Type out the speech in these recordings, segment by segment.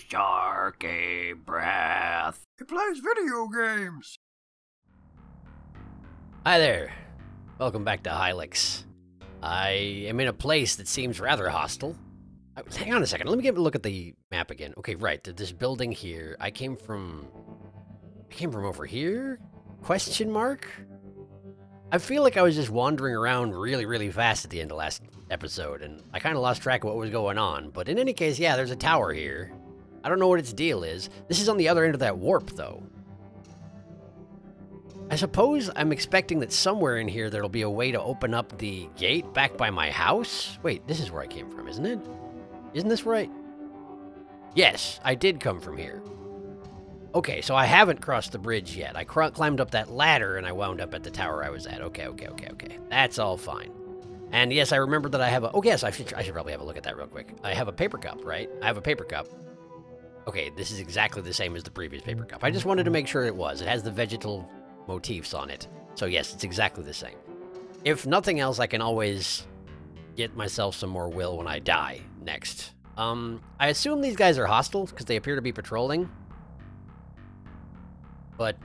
Sharky breath. He plays video games. Hi there. Welcome back to Hylics. I am in a place that seems rather hostile. Hang on a second. Let me give a look at the map again. Okay, right. This building here. I came from over here? Question mark? I feel like I was just wandering around really, really fast at the end of last episode, and I kind of lost track of what was going on. But in any case, yeah, there's a tower here. I don't know what its deal is. This is on the other end of that warp, though. I suppose I'm expecting that somewhere in here there'll be a way to open up the gate back by my house? Wait, this is where I came from, isn't it? Isn't this right? Yes, I did come from here. Okay, so I haven't crossed the bridge yet. I climbed up that ladder and I wound up at the tower I was at. Okay. That's all fine. And yes, I remember that I have a... Oh, yes, I should probably have a look at that real quick. I have a paper cup, right? I have a paper cup. Okay, this is exactly the same as the previous paper cup. I just wanted to make sure it was. It has the vegetal motifs on it. So yes, it's exactly the same. If nothing else, I can always get myself some more will when I die next. I assume these guys are hostile because they appear to be patrolling. But,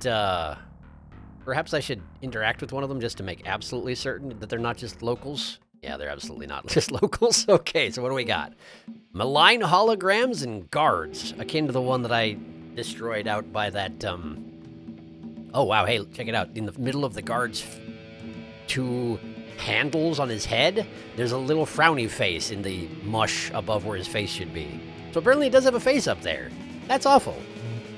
perhaps I should interact with one of them just to make absolutely certain that they're not just locals. Yeah, they're absolutely not just locals. Okay, so what do we got? Malign holograms and guards, akin to the one that I destroyed out by that, Oh, wow, hey, check it out. In the middle of the guard's two handles on his head, there's a little frowny face in the mush above where his face should be. So apparently it does have a face up there. That's awful.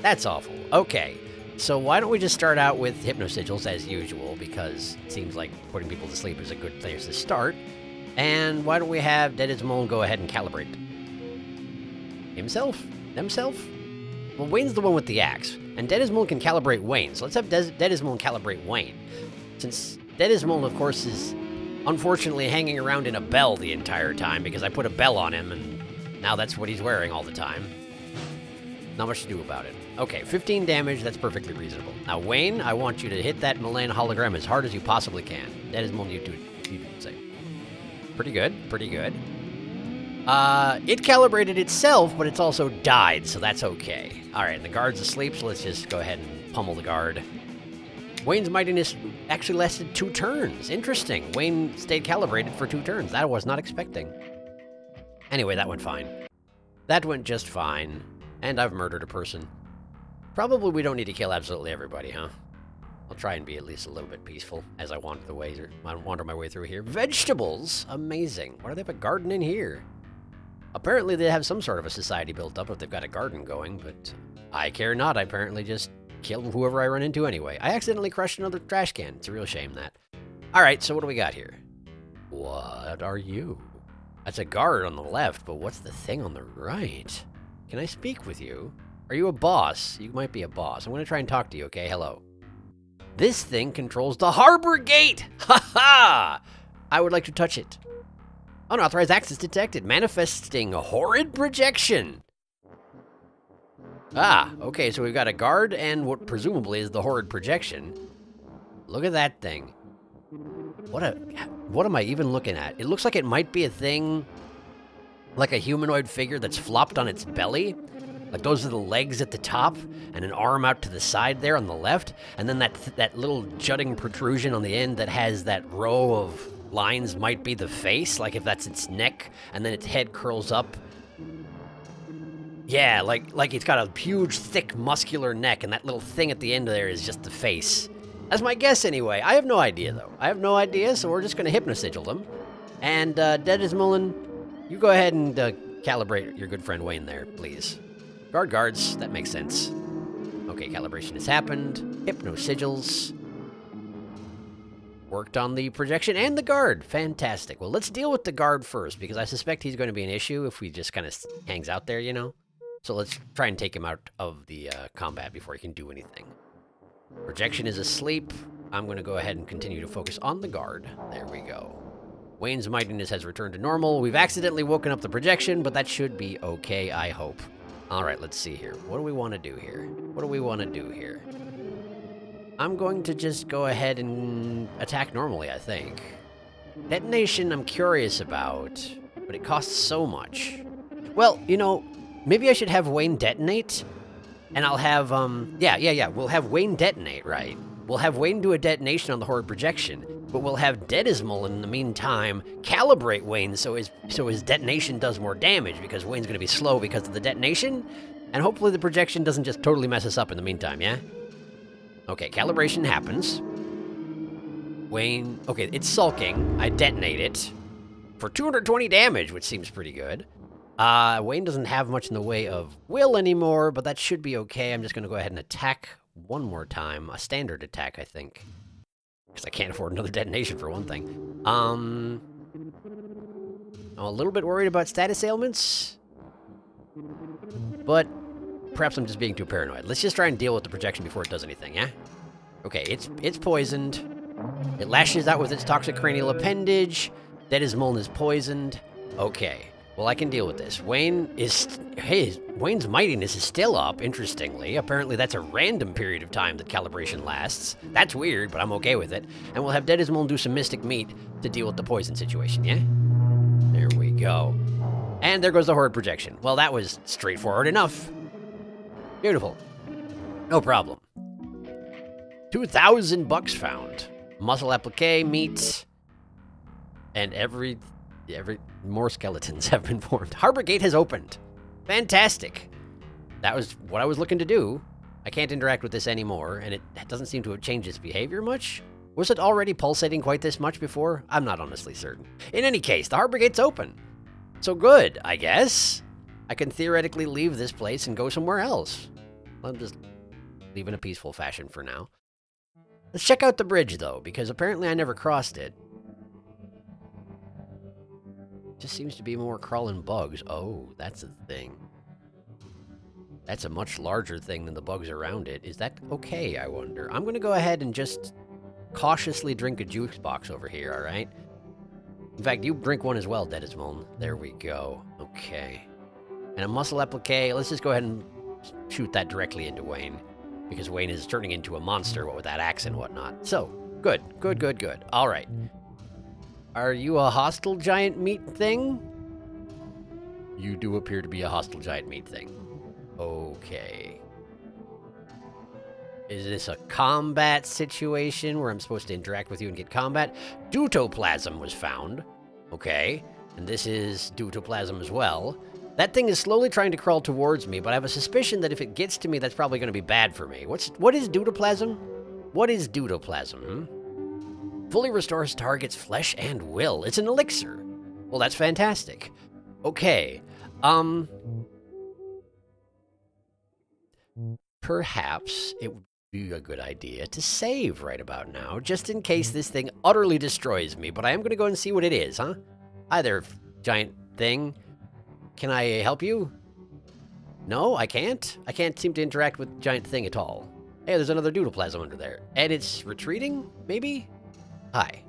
That's awful. Okay. So why don't we just start out with hypnosigils as usual, because it seems like putting people to sleep is a good place to start. And why don't we have Dedismon go ahead and calibrate himself? Themself? Well, Wayne's the one with the axe, and Dedismon can calibrate Wayne, so let's have Dedismon calibrate Wayne. Since Dedismon, of course, is unfortunately hanging around in a bell the entire time, because I put a bell on him, and now that's what he's wearing all the time. Not much to do about it. Okay, 15 damage, that's perfectly reasonable. Now, Wayne, I want you to hit that Malign hologram as hard as you possibly can. That is Molnir you would say. Pretty good, pretty good. It calibrated itself, but it's also died, so that's okay. Alright, the guard's asleep, so let's just go ahead and pummel the guard. Wayne's mightiness actually lasted 2 turns. Interesting. Wayne stayed calibrated for 2 turns. That I was not expecting. Anyway, that went fine. That went just fine. And I've murdered a person. Probably we don't need to kill absolutely everybody, huh? I'll try and be at least a little bit peaceful as I wander my way through here. Vegetables! Amazing. Why do they have a garden in here? Apparently they have some sort of a society built up if they've got a garden going, but I care not. I apparently just kill whoever I run into anyway. I accidentally crushed another trash can. It's a real shame, that. Alright, so what do we got here? What are you? That's a guard on the left, but what's the thing on the right? Can I speak with you? Are you a boss? You might be a boss. I'm going to try and talk to you, okay? Hello. This thing controls the harbor gate! Ha ha! I would like to touch it. Unauthorized access detected. Manifesting horrid projection. Ah, okay, so we've got a guard and what presumably is the horrid projection. Look at that thing. What am I even looking at? It looks like it might be a thing... like a humanoid figure that's flopped on its belly. Like those are the legs at the top, and an arm out to the side there on the left, and then that little jutting protrusion on the end that has that row of lines might be the face, like if that's its neck, and then its head curls up. Yeah, like it's got a huge, thick, muscular neck, and that little thing at the end there is just the face. That's my guess anyway. I have no idea, though. I have no idea, so we're just going to hypnosigil them. And Dedismon, you go ahead and calibrate your good friend Wayne there, please. Guards, that makes sense. Okay, calibration has happened. Hypnosigils. Worked on the projection and the guard. Fantastic. Well, let's deal with the guard first, because I suspect he's going to be an issue if he just kind of hangs out there, you know? So let's try and take him out of the combat before he can do anything. Projection is asleep. I'm going to go ahead and continue to focus on the guard. There we go. Wayne's mightiness has returned to normal. We've accidentally woken up the projection, but that should be okay, I hope. All right, let's see here. What do we want to do here? What do we want to do here? I'm going to just go ahead and attack normally, I think. Detonation I'm curious about, but it costs so much. Well, you know, Maybe I should have Wayne detonate, and I'll have, we'll have Wayne detonate, right? We'll have Wayne do a detonation on the horror projection, but we'll have Dedismon in the meantime calibrate Wayne so his detonation does more damage, because Wayne's gonna be slow because of the detonation, and hopefully the projection doesn't just totally mess us up in the meantime, yeah? Okay, calibration happens. Wayne, okay, it's sulking. I detonate it for 220 damage, which seems pretty good. Wayne doesn't have much in the way of will anymore, but that should be okay. I'm just gonna go ahead and attack one more time. A standard attack, I think. Because I can't afford another detonation for one thing. I'm a little bit worried about status ailments. But perhaps I'm just being too paranoid. Let's just try and deal with the projection before it does anything, yeah? Okay, it's poisoned. It lashes out with its toxic cranial appendage. Dedismon is poisoned. Okay. Well, I can deal with this. Wayne is... Hey, Wayne's mightiness is still up, interestingly. Apparently, that's a random period of time that calibration lasts. That's weird, but I'm okay with it. And we'll have Dedismon do some mystic meat to deal with the poison situation, yeah? There we go. And there goes the horde projection. Well, that was straightforward enough. Beautiful. No problem. 2,000 bucks found. Muscle applique, meat, and every more skeletons have been formed. Harbor Gate has opened. Fantastic. That was what I was looking to do. I can't interact with this anymore, and it doesn't seem to have changed its behavior much. Was it already pulsating quite this much before? I'm not honestly certain. In any case, the Harbor Gate's open. So good, I guess. I can theoretically leave this place and go somewhere else. I'm just leaving a peaceful fashion for now. Let's check out the bridge, though, because apparently I never crossed it. Just seems to be more crawling bugs. Oh, that's a thing. That's a much larger thing than the bugs around it. Is that okay, I wonder? I'm gonna go ahead and just cautiously drink a juice box over here, all right? In fact, you drink one as well, Dedismon. There we go. Okay. And a muscle applique. Let's just go ahead and shoot that directly into Wayne, because Wayne is turning into a monster, what with that axe and whatnot. So, good, good, good, good. All right. Are you a hostile giant meat thing? You do appear to be a hostile giant meat thing. Okay. Is this a combat situation where I'm supposed to interact with you and get combat? Deutoplasm was found. Okay. And this is deutoplasm as well. That thing is slowly trying to crawl towards me, but I have a suspicion that if it gets to me, that's probably going to be bad for me. What is deutoplasm? What is deutoplasm? Fully restores target's flesh and will. It's an elixir. Well, that's fantastic. Okay. Perhaps it would be a good idea to save right about now, just in case this thing utterly destroys me. But I am going to go and see what it is, huh? Hi there, giant thing. Can I help you? No, I can't. I can't seem to interact with giant thing at all. Hey, there's another deutoplasm under there. And it's retreating, maybe? Hi.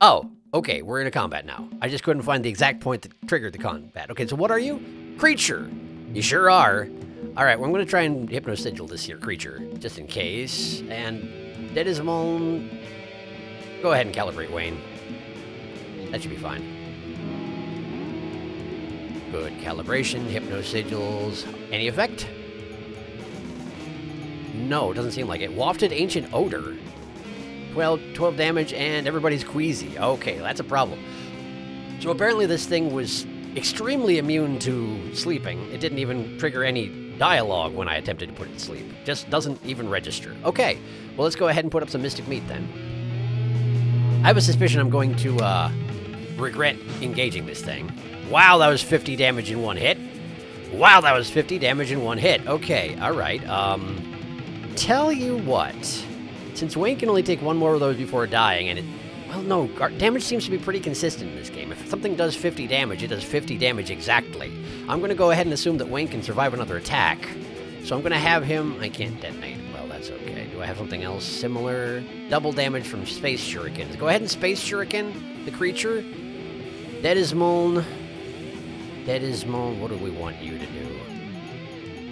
Oh, okay, we're in a combat now. I just couldn't find the exact point that triggered the combat. Okay, so what are you? Creature! You sure are. Alright, well, I'm going to try and hypnosigil this here creature, just in case. And Dedismon... Go ahead and calibrate, Wayne. That should be fine. Good calibration, hypnosigils. Any effect? No, doesn't seem like it. Wafted ancient odor. 12 damage, and everybody's queasy. Okay, that's a problem. So apparently this thing was extremely immune to sleeping. It didn't even trigger any dialogue when I attempted to put it to sleep. Just doesn't even register. Okay, well, let's go ahead and put up some mystic meat then. I have a suspicion I'm going to regret engaging this thing. Wow, that was 50 damage in one hit. Wow, that was 50 damage in one hit. Okay, all right. Tell you what... Since Wayne can only take one more of those before dying, and it... Well, no, damage seems to be pretty consistent in this game. If something does 50 damage, it does 50 damage exactly. I'm going to go ahead and assume that Wayne can survive another attack. So I'm going to have him... I can't detonate. Well, that's okay. Do I have something else similar? Double damage from Space Shuriken. Go ahead and Space Shuriken, the creature. Dedismon. Dedismon, what do we want you to do?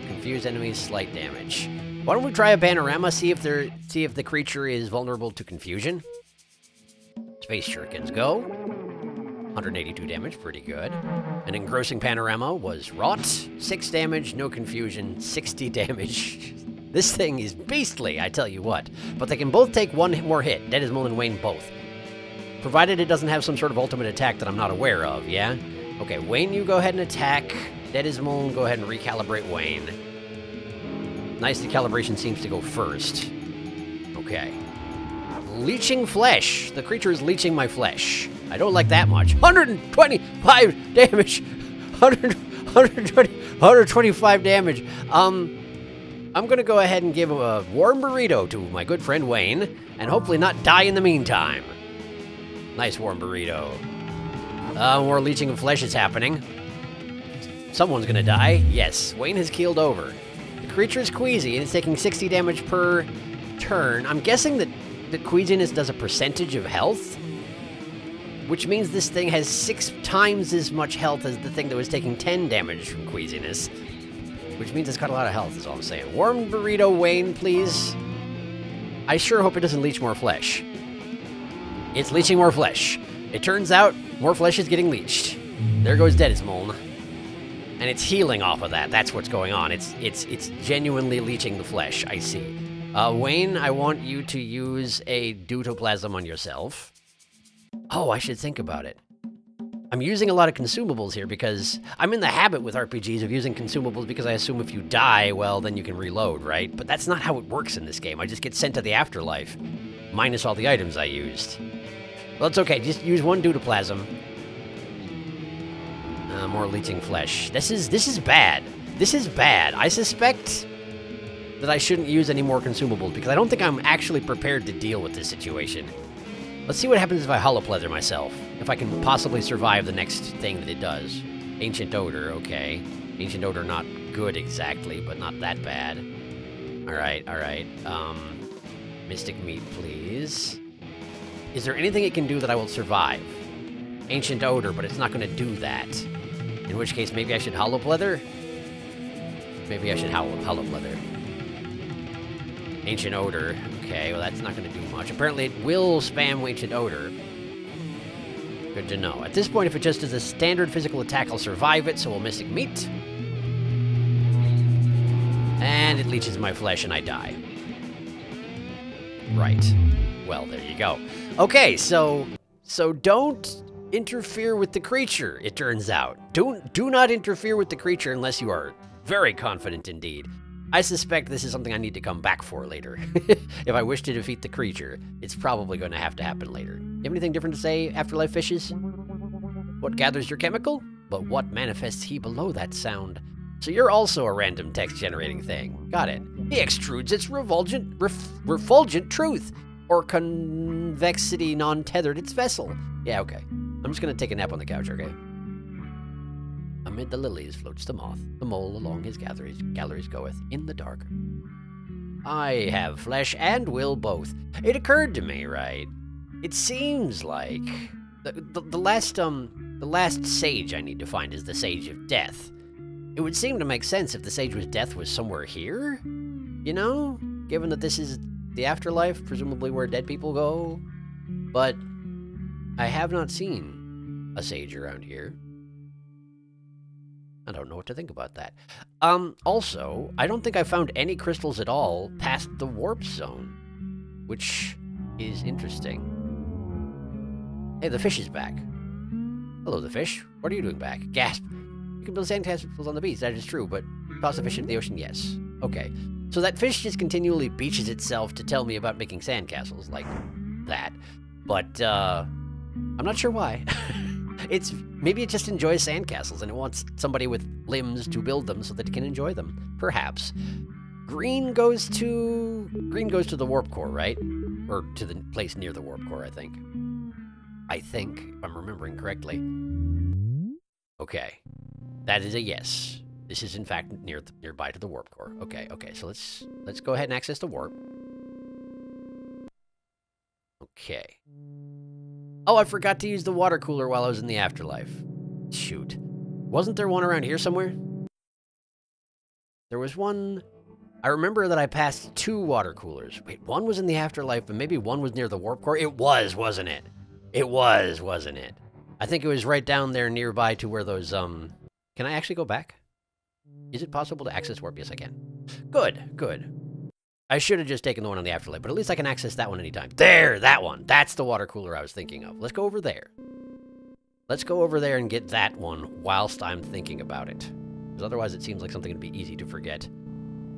Confuse enemies, slight damage. Why don't we try a panorama, see if the creature is vulnerable to confusion? Space shurikens go. 182 damage, pretty good. An engrossing panorama was wrought. 6 damage, no confusion, 60 damage. This thing is beastly, I tell you what. But they can both take one more hit, Dedismon and Wayne both. Provided it doesn't have some sort of ultimate attack that I'm not aware of, yeah? Okay, Wayne, you go ahead and attack. Dedismon, go ahead and recalibrate Wayne. Nice, the calibration seems to go first. Okay. Leeching flesh. The creature is leeching my flesh. I don't like that much. 125 damage. 125 damage. I'm gonna go ahead and give a warm burrito to my good friend Wayne, and hopefully not die in the meantime. Nice warm burrito. More leeching of flesh is happening. Someone's gonna die. Yes, Wayne has keeled over. The creature is queasy, and it's taking 60 damage per turn. I'm guessing that the queasiness does a percentage of health, which means this thing has 6 times as much health as the thing that was taking 10 damage from queasiness, which means it's got a lot of health, is all I'm saying. Warm burrito, Wayne, please. I sure hope it doesn't leech more flesh. It's leeching more flesh. It turns out more flesh is getting leeched. There goes Dedismon. And it's healing off of that. That's what's going on. It's genuinely leeching the flesh, I see. Wayne, I want you to use a deutoplasm on yourself. Oh, I should think about it. I'm using a lot of consumables here because I'm in the habit with RPGs of using consumables because I assume if you die, well, then you can reload, right? But that's not how it works in this game. I just get sent to the afterlife, minus all the items I used. Well, it's okay. Just use one deutoplasm. More leeching flesh. This is bad. This is bad. I suspect that I shouldn't use any more consumables, because I don't think I'm actually prepared to deal with this situation. Let's see what happens if I holopleather myself, if I can possibly survive the next thing that it does. Ancient Odor, okay. Ancient Odor, not good exactly, but not that bad. Alright, alright. Mystic Meat, please. Is there anything it can do that I will survive? Ancient Odor, but it's not going to do that. In which case, maybe I should holopleather? Maybe I should holopleather. Ancient Odor. Okay, well that's not going to do much. Apparently it will spam Ancient Odor. Good to know. At this point, if it just does a standard physical attack, I'll survive it, so we'll Mystic Meat. And it leeches my flesh and I die. Right. Well, there you go. Okay, so don't interfere with the creature, it turns out. Do not interfere with the creature unless you are very confident indeed. I suspect this is something I need to come back for later. If I wish to defeat the creature, it's probably going to happen later. You have anything different to say, Afterlife Fishes? What gathers your chemical? But what manifests he below that sound? So you're also a random text-generating thing. Got it. He extrudes its refulgent truth, or convexity non-tethered its vessel. Yeah, okay. I'm just going to take a nap on the couch, okay? Amid the lilies floats the moth, the mole along his galleries goeth, in the dark. I have flesh and will both. It occurred to me, right? It seems like the last sage I need to find is the Sage of Death. It would seem to make sense if the Sage of Death was somewhere here, you know? Given that this is the afterlife, presumably where dead people go. But I have not seen a sage around here. I don't know what to think about that. Also, I don't think I found any crystals at all past the warp zone, which is interesting. Hey, the fish is back. Hello, the fish. What are you doing back? Gasp. You can build sandcastles on the beach, that is true, but toss a fish into the ocean, yes. Okay. So that fish just continually beaches itself to tell me about making sandcastles, like that. But, I'm not sure why. Maybe it just enjoys sandcastles and it wants somebody with limbs to build them so that it can enjoy them. Perhaps. Green goes to the warp core, right? Or to the place near the warp core, I think. If I'm remembering correctly. Okay. That is a yes. This is in fact nearby to the warp core. Okay, okay. So let's go ahead and access the warp. Okay. Oh, I forgot to use the water cooler while I was in the afterlife. Shoot. Wasn't there one around here somewhere? There was one. I remember that I passed 2 water coolers. Wait, one was in the afterlife, but maybe one was near the warp core? It was, wasn't it? It was, wasn't it? I think it was right down there nearby to where those, Can I actually go back? Is it possible to access warp? Yes, I can. Good, good. I should have just taken the one on the afterlife, but at least I can access that one anytime. There, that one. That's the water cooler I was thinking of. Let's go over there. Let's go over there and get that one whilst I'm thinking about it. Because otherwise it seems like something would be easy to forget.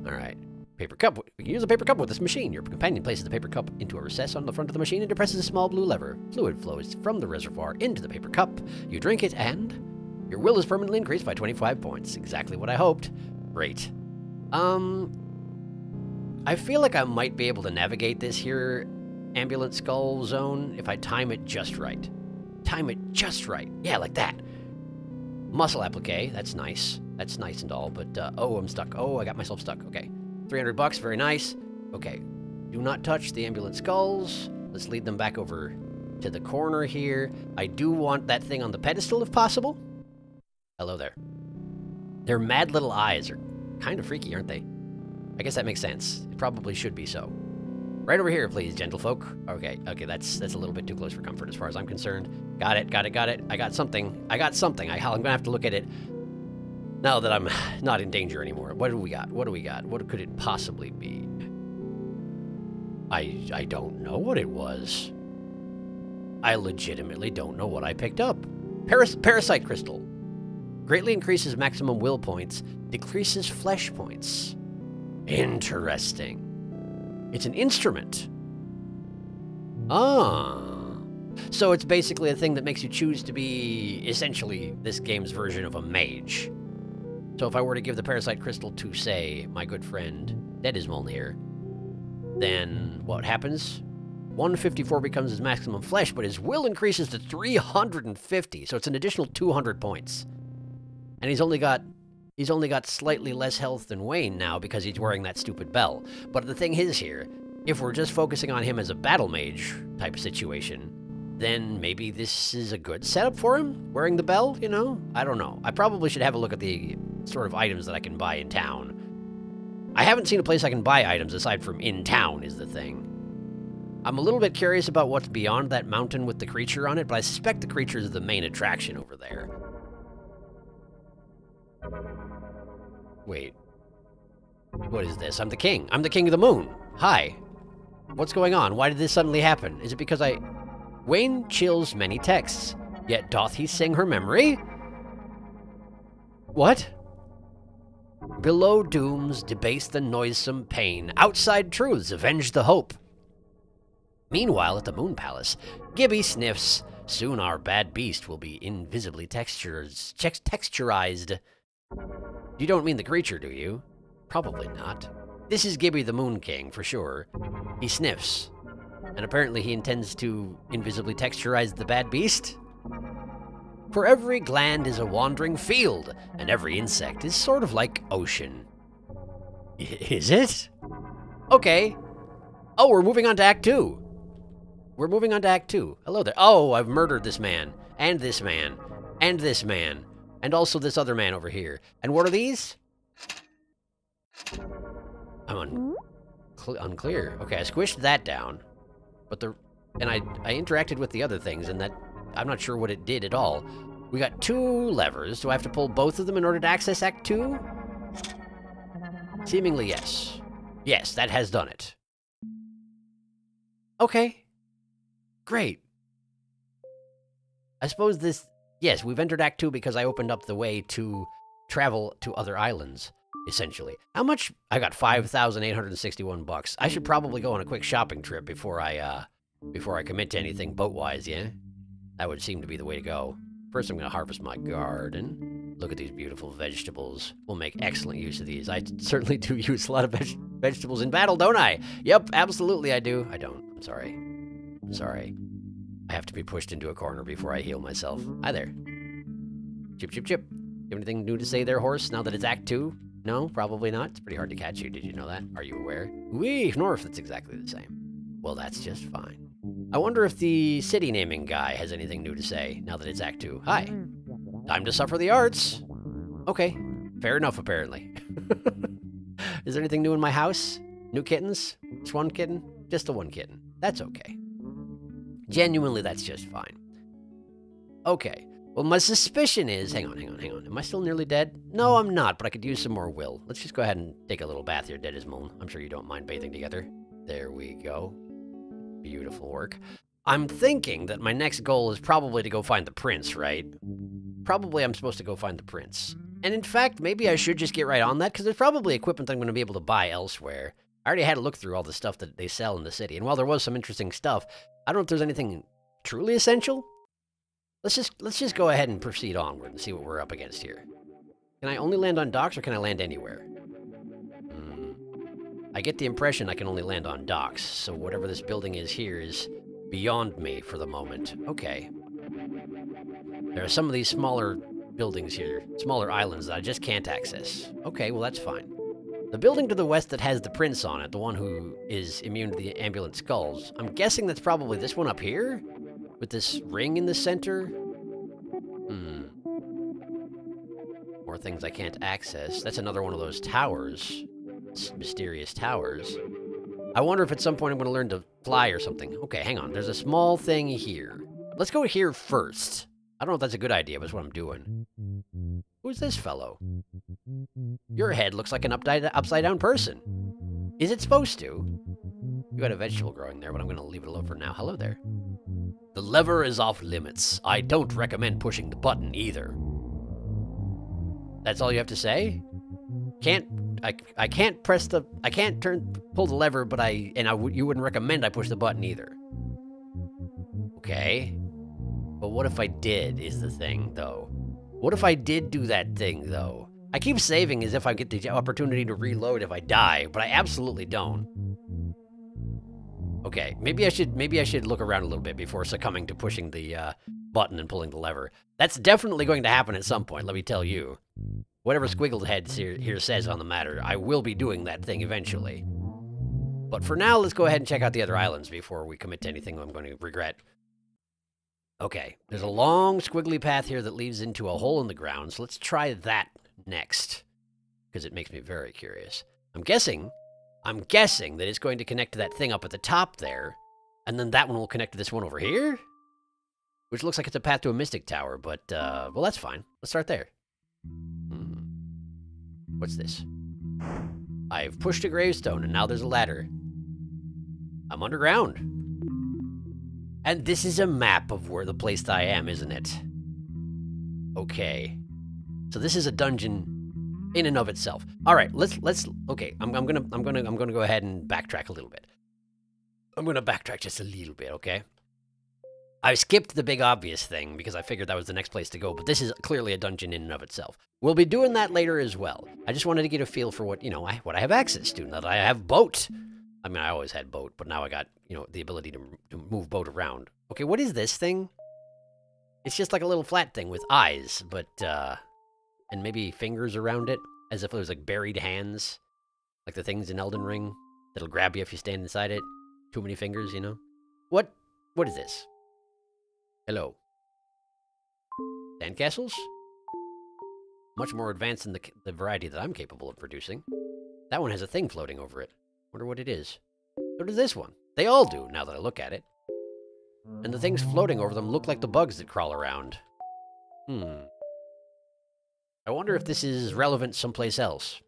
All right. Paper cup. We can use a paper cup with this machine. Your companion places the paper cup into a recess on the front of the machine and depresses a small blue lever. Fluid flows from the reservoir into the paper cup. You drink it and your will is permanently increased by 25 points. Exactly what I hoped. Great. I feel like I might be able to navigate this here ambulance skull zone if I time it just right. Time it just right. Yeah, like that. Muscle applique. That's nice. That's nice and all, but, oh, I'm stuck. Oh, I got myself stuck. Okay. 300 bucks, very nice. Okay, do not touch the ambulance skulls. Let's lead them back over to the corner here. I do want that thing on the pedestal if possible. Hello there. Their mad little eyes are kind of freaky, aren't they? I guess that makes sense. It probably should be so. Right over here, please, gentlefolk. Okay, that's a little bit too close for comfort as far as I'm concerned. Got it. I got something. I'm gonna have to look at it. Now that I'm not in danger anymore, what do we got? What could it possibly be? I don't know what it was. I legitimately don't know what I picked up. Parasite crystal. Greatly increases maximum will points, decreases flesh points. Interesting. It's an instrument. Ah. So it's basically a thing that makes you choose to be essentially this game's version of a mage. So if I were to give the Parasite Crystal to, say, my good friend Dedismon here, then what happens? 154 becomes his maximum flesh, but his will increases to 350, so it's an additional 200 points. And he's only got slightly less health than Wayne now because he's wearing that stupid bell. But the thing is here, if we're just focusing on him as a battle mage type situation, then maybe this is a good setup for him? Wearing the bell, you know? I don't know. I probably should have a look at the sort of items that I can buy in town. I haven't seen a place I can buy items aside from in town is the thing. I'm a little bit curious about what's beyond that mountain with the creature on it, but I suspect the creature is the main attraction over there. Wait. What is this? I'm the king. I'm the king of the moon. Hi. What's going on? Why did this suddenly happen? Is it because I... Wayne chills many texts, yet doth he sing her memory? What? Below dooms debase the noisome pain, outside truths avenge the hope. Meanwhile at the Moon Palace, Gibby sniffs, soon our bad beast will be invisibly texturized. You don't mean the creature, do you? Probably not. This is Gibby the Moon King, for sure. He sniffs. And apparently he intends to invisibly texturize the bad beast? For every gland is a wandering field, and every insect is sort of like ocean. Is it? Okay. Oh, we're moving on to Act 2. We're moving on to Act 2. Hello there. Oh, I've murdered this man. And this man. And this man. And also this other man over here. And what are these? I'm unclear. Okay, I squished that down. But I interacted with the other things, and that I'm not sure what it did at all. We got two levers. Do I have to pull both of them in order to access Act 2? Seemingly, yes. Yes, that has done it. Okay. Great. I suppose this... Yes, we've entered Act 2 because I opened up the way to travel to other islands, essentially. How much? I got 5,861 bucks. I should probably go on a quick shopping trip before I commit to anything boat-wise, yeah? That would seem to be the way to go. First, I'm going to harvest my garden. Look at these beautiful vegetables. We'll make excellent use of these. I certainly do use a lot of vegetables in battle, don't I? Yep, absolutely I do. I don't. I'm sorry. I'm sorry. I have to be pushed into a corner before I heal myself. Hi there. Chip, chip, chip. You have anything new to say there, horse, now that it's Act 2? No, probably not. It's pretty hard to catch you. Did you know that? Are you aware? Wee, North, that's exactly the same. Well, that's just fine. I wonder if the city naming guy has anything new to say now that it's Act 2. Hi. Time to suffer the arts. Okay. Fair enough, apparently. Is there anything new in my house? New kittens? Just one kitten? Just the one kitten. That's okay. Genuinely, that's just fine. Okay. Well, my suspicion is... Hang on. Am I still nearly dead? No, I'm not, but I could use some more will. Let's just go ahead and take a little bath here, Dedismon. I'm sure you don't mind bathing together. There we go. Beautiful work. I'm thinking that my next goal is probably to go find the prince, right? Probably I'm supposed to go find the prince. And in fact, maybe I should just get right on that, because there's probably equipment that I'm going to be able to buy elsewhere. I already had a look through all the stuff that they sell in the city, and while there was some interesting stuff, I don't know if there's anything truly essential. Let's just go ahead and proceed onward and see what we're up against here. Can I only land on docks, or can I land anywhere? I get the impression I can only land on docks, so whatever this building is here is beyond me for the moment. Okay. There are some of these smaller buildings here, smaller islands that I just can't access. Okay, well that's fine. The building to the west that has the prince on it, the one who is immune to the ambulant skulls, I'm guessing that's probably this one up here? With this ring in the center? More things I can't access. That's another one of those towers. Mysterious towers. I wonder if at some point I'm going to learn to fly or something. Okay, hang on. There's a small thing here. Let's go here first. I don't know if that's a good idea, but it's what I'm doing. Who's this fellow? Your head looks like an upside-down person. Is it supposed to? You had a vegetable growing there, but I'm going to leave it alone for now. Hello there. The lever is off limits. I don't recommend pushing the button either. That's all you have to say? I can't pull the lever, but you wouldn't recommend I push the button either. Okay. But what if I did is the thing, though? What if I did do that thing, though? I keep saving as if I get the opportunity to reload if I die, but I absolutely don't. Okay, maybe I should look around a little bit before succumbing to pushing the button and pulling the lever. That's definitely going to happen at some point, let me tell you. Whatever Squiggled Head here says on the matter, I will be doing that thing eventually. But for now, let's go ahead and check out the other islands before we commit to anything I'm going to regret. Okay, there's a long squiggly path here that leads into a hole in the ground, so let's try that next. Because it makes me very curious. I'm guessing that it's going to connect to that thing up at the top there, and then that one will connect to this one over here? Which looks like it's a path to a mystic tower, but, well, that's fine. Let's start there. What's this? I've pushed a gravestone, and now there's a ladder. I'm underground. And this is a map of where the place that I am, isn't it? Okay. So this is a dungeon in and of itself. All right, I'm gonna go ahead and backtrack a little bit. I'm gonna backtrack just a little bit, okay? I skipped the big obvious thing because I figured that was the next place to go, but this is clearly a dungeon in and of itself. We'll be doing that later as well. I just wanted to get a feel for what, you know, what I have access to, now that I have boat. I mean, I always had boat, but now I got, you know, the ability to move boat around. Okay, what is this thing? It's just like a little flat thing with eyes, but, and maybe fingers around it, as if it was like buried hands, like the things in Elden Ring that'll grab you if you stand inside it. Too many fingers, you know? What is this? Hello. Sandcastles? Much more advanced than the variety that I'm capable of producing. That one has a thing floating over it. Wonder what it is. So does this one. They all do, now that I look at it. And the things floating over them look like the bugs that crawl around. I wonder if this is relevant someplace else.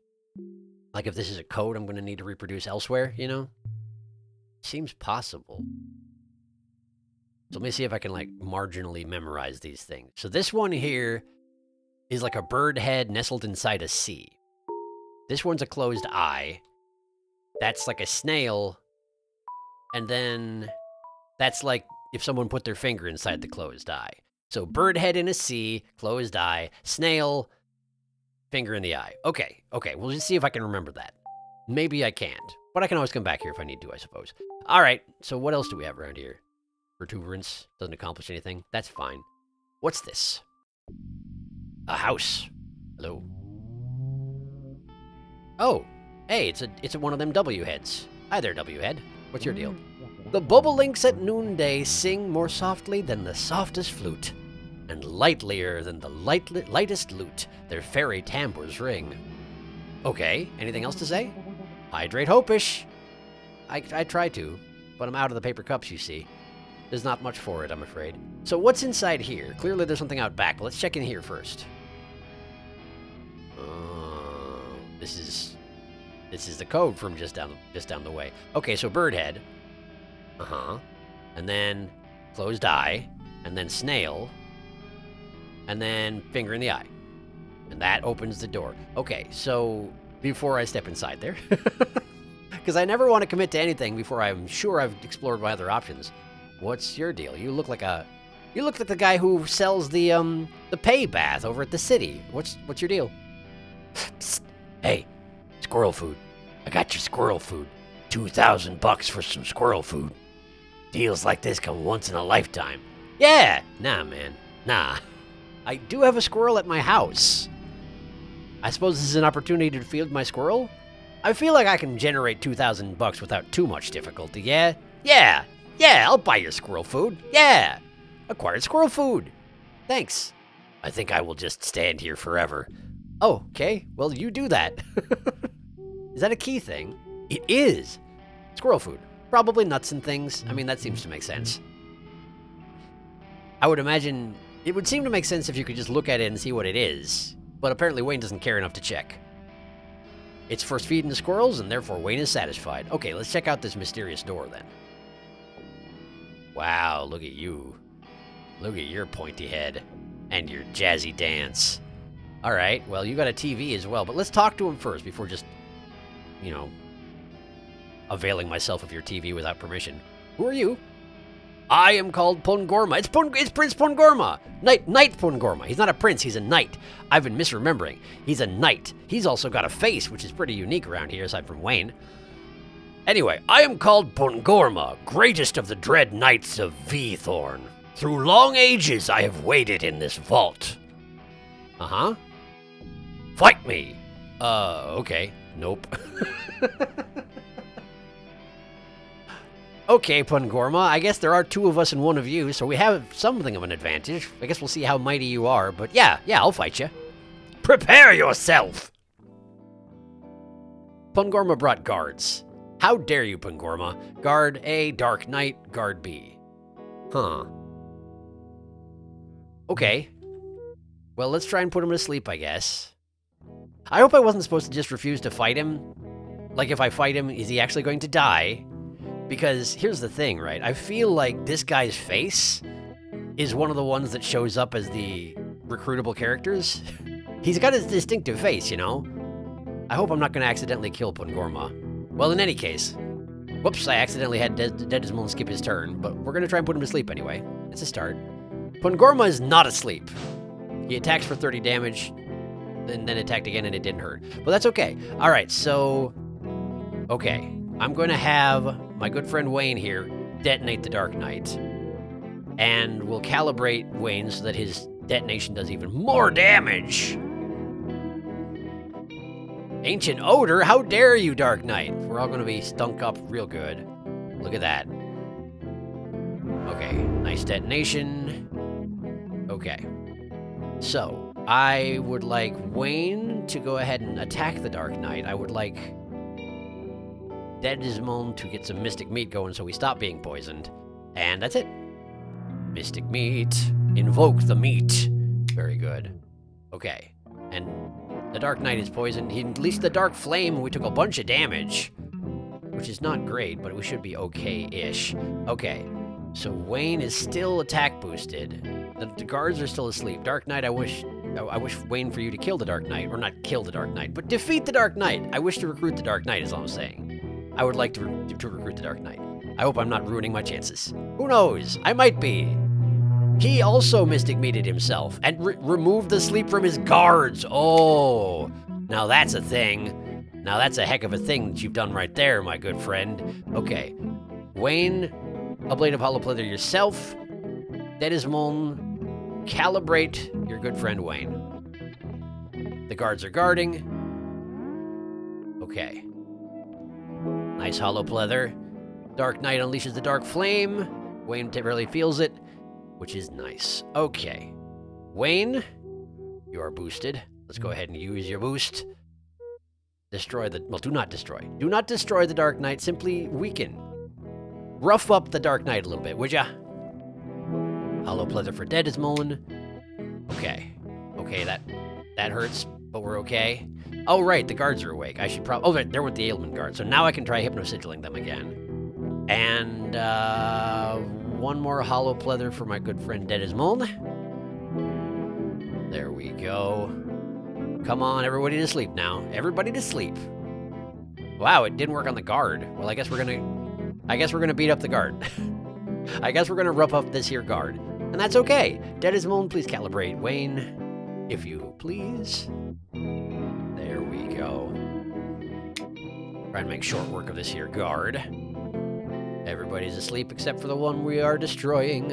Like if this is a code I'm going to need to reproduce elsewhere, you know? Seems possible. So let me see if I can, like, marginally memorize these things. So this one here is like a bird head nestled inside a sea. This one's a closed eye. That's like a snail. And then that's like if someone put their finger inside the closed eye. So bird head in a sea, closed eye, snail, finger in the eye. Okay, okay, we'll just see if I can remember that. Maybe I can't. But I can always come back here if I need to, I suppose. All right, so what else do we have around here? Protuberance doesn't accomplish anything. That's fine. What's this? A house. Hello. Oh, hey, it's one of them W heads. Hi there, W head. What's your deal? The bobolinks at noonday sing more softly than the softest flute, and lightlier than the lightest lute. Their fairy tambours ring. Okay. Anything else to say? Hydrate hopish. I try to, but I'm out of the paper cups, you see. There's not much for it, I'm afraid. So what's inside here? Clearly there's something out back, but let's check in here first. This is the code from just down the way. Okay, so bird head. And then closed eye, and then snail, and then finger in the eye. And that opens the door. Okay, so before I step inside there, because I never want to commit to anything before I'm sure I've explored my other options. What's your deal? You look like a, you look like the guy who sells the pay bath over at the city. What's your deal? Psst. Hey, squirrel food. I got your squirrel food. 2,000 bucks for some squirrel food. Deals like this come once in a lifetime. Yeah! Nah, man. Nah. I do have a squirrel at my house. I suppose this is an opportunity to field my squirrel? I feel like I can generate 2,000 bucks without too much difficulty, yeah? Yeah! Yeah, I'll buy your squirrel food. Yeah! Acquired squirrel food. Thanks. I think I will just stand here forever. Oh, okay. Well, you do that. Is that a key thing? It is. Squirrel food. Probably nuts and things. I mean, that seems to make sense. I would imagine... It would seem to make sense if you could just look at it and see what it is. But apparently Wayne doesn't care enough to check. It's for feeding squirrels, and therefore Wayne is satisfied. Okay, let's check out this mysterious door, then. Wow, look at you. Look at your pointy head. And your jazzy dance. Alright, well, you got a TV as well, but let's talk to him first before just, you know, availing myself of your TV without permission. Who are you? I am called Pongorma. It's Prince Pongorma! Knight Pongorma. He's not a prince, he's a knight. I've been misremembering. He's a knight. He's also got a face, which is pretty unique around here, aside from Wayne. Anyway, I am called Pongorma, greatest of the dread knights of V-thorn. Through long ages, I have waited in this vault. Fight me! Okay. Nope. Okay, Pongorma, I guess there are two of us and one of you, so we have something of an advantage. I guess we'll see how mighty you are, but yeah, I'll fight you. Prepare yourself! Pongorma brought guards. How dare you, Pongorma? Guard A, Dark Knight, Guard B. Okay. Well, let's try and put him to sleep, I guess. I hope I wasn't supposed to just refuse to fight him. Like, if I fight him, is he actually going to die? Because here's the thing, right? I feel like this guy's face is one of the ones that shows up as the recruitable characters. He's got his distinctive face, you know? I hope I'm not going to accidentally kill Pongorma. Well, in any case... Whoops, I accidentally had Dedismon skip his turn, but we're going to try and put him to sleep anyway. It's a start. Pongorma is not asleep. He attacks for 30 damage, and then attacked again, and it didn't hurt. But that's okay. Alright, so... Okay. I'm going to have my good friend Wayne here detonate the Dark Knight. And we'll calibrate Wayne so that his detonation does even more damage! Ancient Odor? How dare you, Dark Knight! We're all going to be stunk up real good. Look at that. Okay. Nice detonation. Okay. So, I would like Wayne to go ahead and attack the Dark Knight. I would like Dedismon to get some Mystic Meat going so we stop being poisoned. And that's it. Mystic Meat. Invoke the meat. Very good. Okay. And the Dark Knight is poisoned. He unleashed the Dark Flame and we took a bunch of damage. Which is not great, but we should be okay-ish. Okay. So Wayne is still attack boosted. The guards are still asleep. Dark Knight, I wish Wayne for you to kill the Dark Knight. Or not kill the Dark Knight, but defeat the Dark Knight. I wish to recruit the Dark Knight is all I'm saying. I would like to recruit the Dark Knight. I hope I'm not ruining my chances. Who knows? I might be. He also Mystic Meated himself and removed the sleep from his guards. Oh, now that's a thing. Now that's a heck of a thing that you've done right there, my good friend. Okay. Wayne, Ablate of Hollow Plither yourself. Dedismon, calibrate your good friend Wayne. The guards are guarding. Okay. Nice hollow pleather. Dark Knight unleashes the Dark Flame. Wayne barely feels it, which is nice. Okay. Wayne, you are boosted. Let's go ahead and use your boost. Destroy the... Well, do not destroy. Do not destroy the Dark Knight. Simply weaken. Rough up the Dark Knight a little bit, would ya? Hollow Pleasure for Dedismon. Okay. Okay, that hurts, but we're okay. Oh, right, the guards are awake. I should probably... Oh, they're with the ailment guard, so now I can try hypnosigilling them again. And, one more hollow pleather for my good friend Dedismon. There we go. Come on, everybody to sleep now. Everybody to sleep. Wow, it didn't work on the guard. Well, I guess we're gonna beat up the guard. I guess we're gonna rough up this here guard. And that's okay. Dedismon, please calibrate Wayne, if you please. There we go. Try and make short work of this here guard. Everybody's asleep except for the one we are destroying.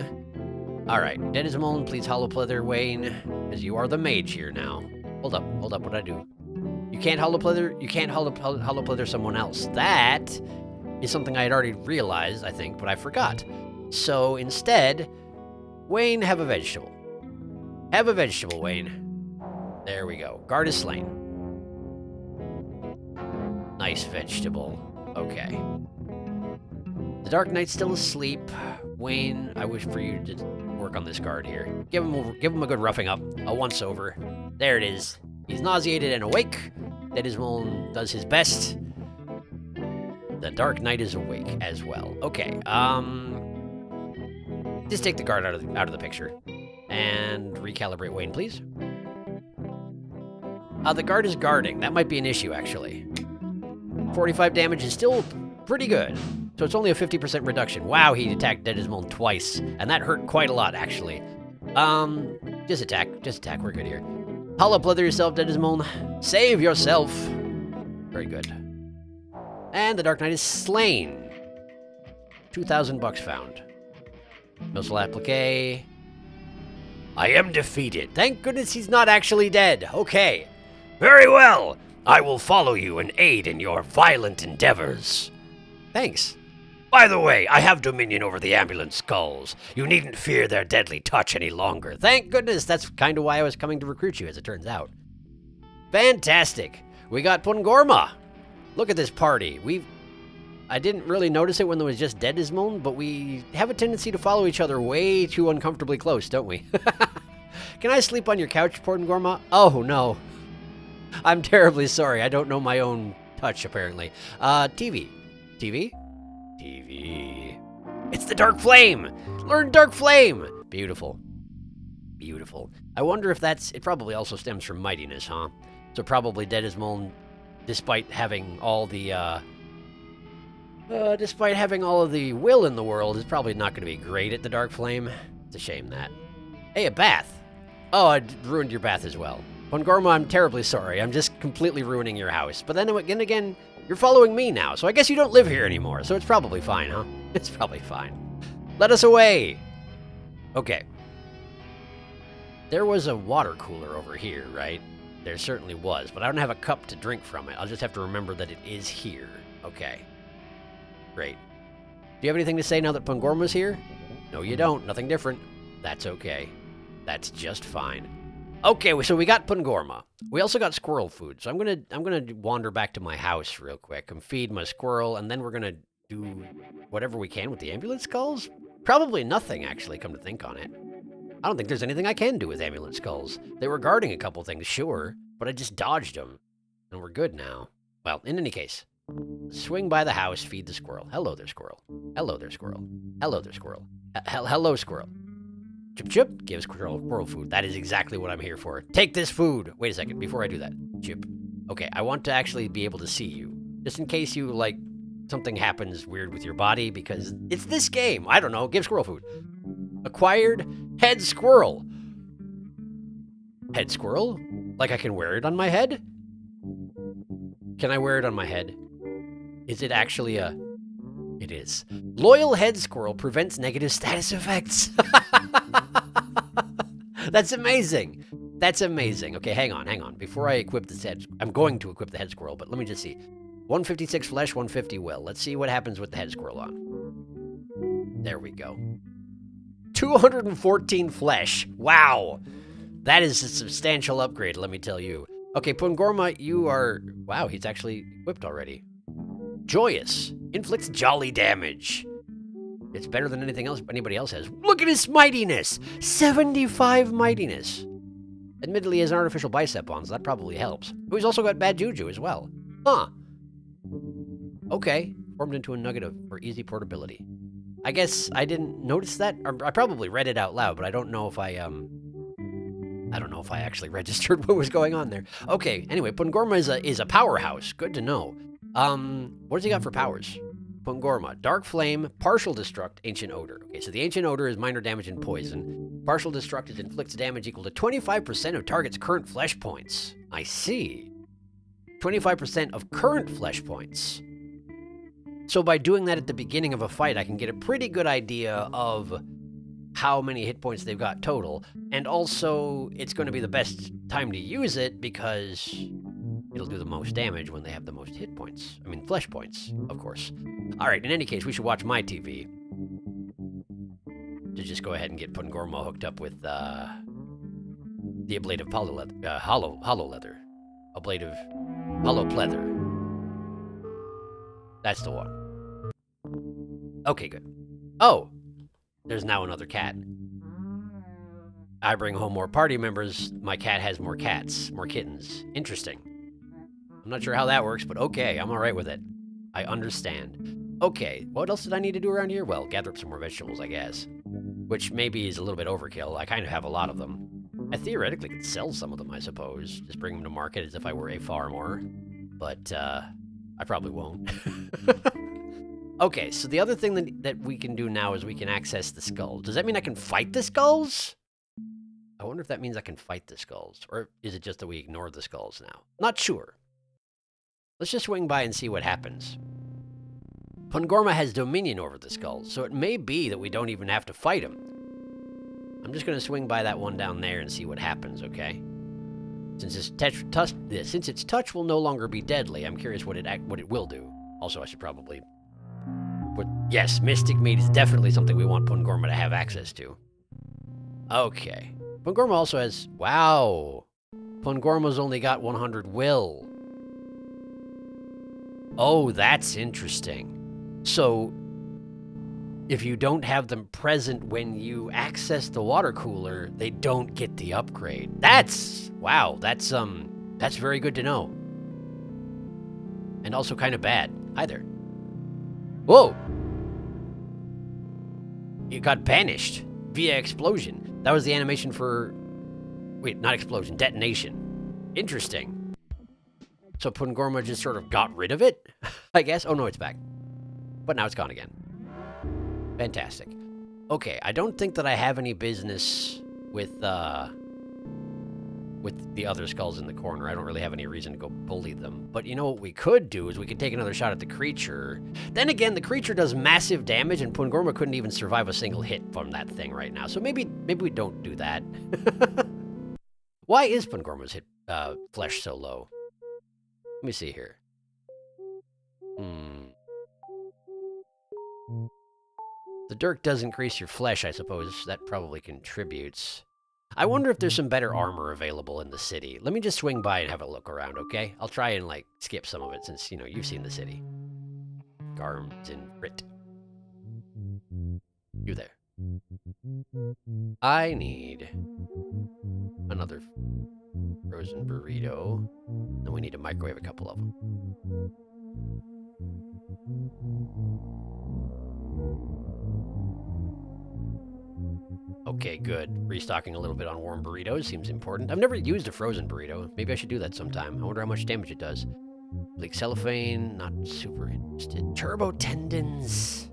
Alright, Dedismon, please hollow pleather Wayne, as you are the mage here now. Hold up, what'd I do? You can't hollow pleather someone else. That is something I had already realized, I think, but I forgot. So instead, Wayne, have a vegetable. Have a vegetable, Wayne. There we go. Guard is slain. Nice vegetable. Okay. The Dark Knight's still asleep. Wayne, I wish for you to work on this guard here. Give him a good roughing up. A once over. There it is. He's nauseated and awake. Dedismon does his best. The Dark Knight is awake as well. Okay, just take the guard out of the picture. And recalibrate Wayne, please. The guard is guarding. That might be an issue, actually. 45 damage is still pretty good. So it's only a 50% reduction. Wow, he attacked Dedismon twice. And that hurt quite a lot, actually. Just attack. We're good here. Hollow pleather yourself, Dedismon. Save yourself. Very good. And the Dark Knight is slain. 2,000 bucks found. Missile applique. I am defeated. Thank goodness he's not actually dead. Okay. Very well. I will follow you and aid in your violent endeavors. Thanks. By the way, I have dominion over the ambulance skulls. You needn't fear their deadly touch any longer. Thank goodness. That's kind of why I was coming to recruit you, as it turns out. Fantastic. We got Pongorma. Look at this party. I didn't really notice it when there was just Dedismon, but we have a tendency to follow each other way too uncomfortably close, don't we? Can I sleep on your couch, Pongorma? Oh, no. I'm terribly sorry. I don't know my own touch, apparently. TV. It's the Dark Flame! Learn Dark Flame! Beautiful. Beautiful. I wonder if that's... It probably also stems from mightiness, huh? So probably Dedismon, despite having all the... despite having all of the will in the world, is probably not going to be great at the Dark Flame. It's a shame that. Hey, a bath. Oh, I ruined your bath as well. Pongorma, I'm terribly sorry. I'm just completely ruining your house. But then again, you're following me now, so I guess you don't live here anymore. So it's probably fine, huh? It's probably fine. Let us away. Okay. There was a water cooler over here, right? There certainly was, but I don't have a cup to drink from it. I'll just have to remember that it is here. Okay. Great. Do you have anything to say now that Pongorma's here? No, you don't. Nothing different. That's okay. That's just fine. Okay, so we got Pongorma. We also got squirrel food, so I'm gonna wander back to my house real quick and feed my squirrel, and then we're gonna do whatever we can with the ambulance skulls. Probably nothing, actually, come to think on it. I don't think there's anything I can do with ambulance skulls. They were guarding a couple things, sure, but I just dodged them, and we're good now. Well, in any case. Swing by the house, feed the squirrel. Hello there, squirrel. Hello there, squirrel. Hello there, squirrel. Hello, squirrel. Chip, chip. Give squirrel food. That is exactly what I'm here for. Take this food. Wait a second. Before I do that, chip. Okay, I want to actually be able to see you. Just in case you, like, something happens weird with your body, because it's this game. I don't know. Give squirrel food. Acquired head squirrel. Head squirrel? Like I can wear it on my head? Can I wear it on my head? Is it actually a... It is. Loyal head squirrel prevents negative status effects. That's amazing. That's amazing. Okay, hang on. Before I equip this head... I'm going to equip the head squirrel, but let me just see. 156 flesh, 150 will. Let's see what happens with the head squirrel on. There we go. 214 flesh. Wow. That is a substantial upgrade, let me tell you. Okay, Pongorma, you are... Wow, he's actually equipped already. Joyous. Inflicts jolly damage. It's better than anything else anybody else has. Look at his mightiness! 75 mightiness! Admittedly, he has an artificial bicep on, so that probably helps. But he's also got bad juju as well. Huh. Okay. Formed into a nugget for easy portability. I guess I didn't notice that. I probably read it out loud, but I don't know if I don't know if I actually registered what was going on there. Okay, anyway, Pongorma is a powerhouse. Good to know. What does he got for powers? Pongorma, Dark Flame, Partial Destruct, Ancient Odor. Okay, so the Ancient Odor is minor damage and poison. Partial Destruct is inflicts damage equal to 25% of target's current flesh points. I see. 25% of current flesh points. So by doing that at the beginning of a fight, I can get a pretty good idea of how many hit points they've got total, and also it's going to be the best time to use it because it'll do the most damage when they have the most hit points. I mean, flesh points, of course. Alright, in any case, we should watch my TV to just go ahead and get Pongorma hooked up with the ablative hollow pleather. That's the one. Okay, good. Oh! There's now another cat. I bring home more party members. My cat has more cats, more kittens. Interesting. I'm not sure how that works, but okay, I'm all right with it. I understand. Okay, what else did I need to do around here? Well, gather up some more vegetables, I guess. Which maybe is a little bit overkill. I kind of have a lot of them. I theoretically could sell some of them, I suppose. Just bring them to market as if I were a farmer. But, I probably won't. Okay, so the other thing that we can do now is we can access the skulls. Does that mean I can fight the skulls? I wonder if that means I can fight the skulls. Or is it just that we ignore the skulls now? Not sure. Let's just swing by and see what happens. Pongorma has dominion over the skulls, so it may be that we don't even have to fight him. I'm just going to swing by that one down there and see what happens, okay? Since its touch will no longer be deadly, I'm curious what it will do. Also, I should probably... Yes, Mystic Meat is definitely something we want Pongorma to have access to. Okay. Pongorma also has... Wow! Pongorma's only got 100 will. Oh, that's interesting. So, if you don't have them present when you access the water cooler, they don't get the upgrade. That's... Wow, that's very good to know. And also kind of bad. Hi there. Whoa! It got banished via explosion. That was the animation for... Wait, not explosion, detonation. Interesting. So Pongorma just sort of got rid of it, I guess? Oh no, it's back. But now it's gone again. Fantastic. Okay, I don't think that I have any business with the other skulls in the corner. I don't really have any reason to go bully them. But you know what we could do is we could take another shot at the creature. Then again, the creature does massive damage, and Pongorma couldn't even survive a single hit from that thing right now. So maybe we don't do that. Why is Pongorma's flesh so low? Let me see here. The dirt does increase your flesh, I suppose. That probably contributes. I wonder if there's some better armor available in the city. Let me just swing by and have a look around, okay? I'll try and, like, skip some of it since, you know, you've seen the city. Garms and Rit. You there. I need another frozen burrito. Then we need to microwave a couple of them. Okay, good. Restocking a little bit on warm burritos seems important. I've never used a frozen burrito. Maybe I should do that sometime. I wonder how much damage it does. Bleak cellophane, not super interested. Turbo tendons.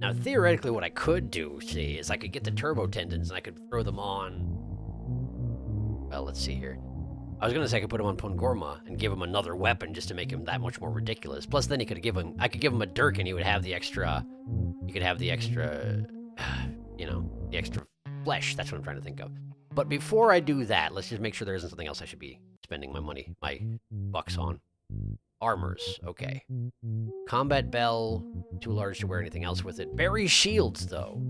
Now, theoretically, what I could do, see, is I could get the turbo tendons and I could throw them on... Well, let's see here. I was gonna say I could put him on Pongorma and give him another weapon just to make him that much more ridiculous. Plus, then I could give him a dirk, and he would have the extra. He could have the extra, you know, the extra flesh. That's what I'm trying to think of. But before I do that, let's just make sure there isn't something else I should be spending my bucks on. Armors, okay. Combat bell, too large to wear anything else with it. Berry shields, though.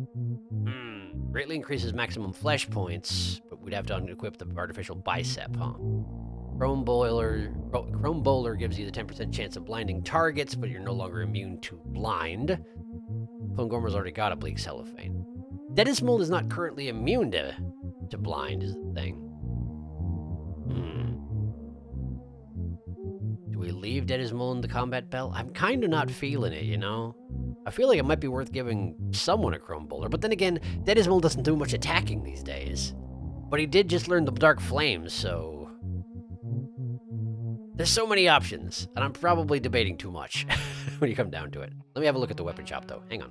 Greatly increases maximum flesh points, but we'd have to unequip the artificial bicep, huh? Chrome Bowler gives you the 10% chance of blinding targets, but you're no longer immune to blind. Pongorma's already got oblique cellophane. Dedismon is not currently immune to blind, is the thing. Do we leave Dedismon the combat bell? I'm kind of not feeling it, you know? I feel like it might be worth giving someone a Chrome Bowler, but then again, Dedismon doesn't do much attacking these days. But he did just learn the Dark Flames, so... There's so many options, and I'm probably debating too much when you come down to it. Let me have a look at the weapon shop, though. Hang on.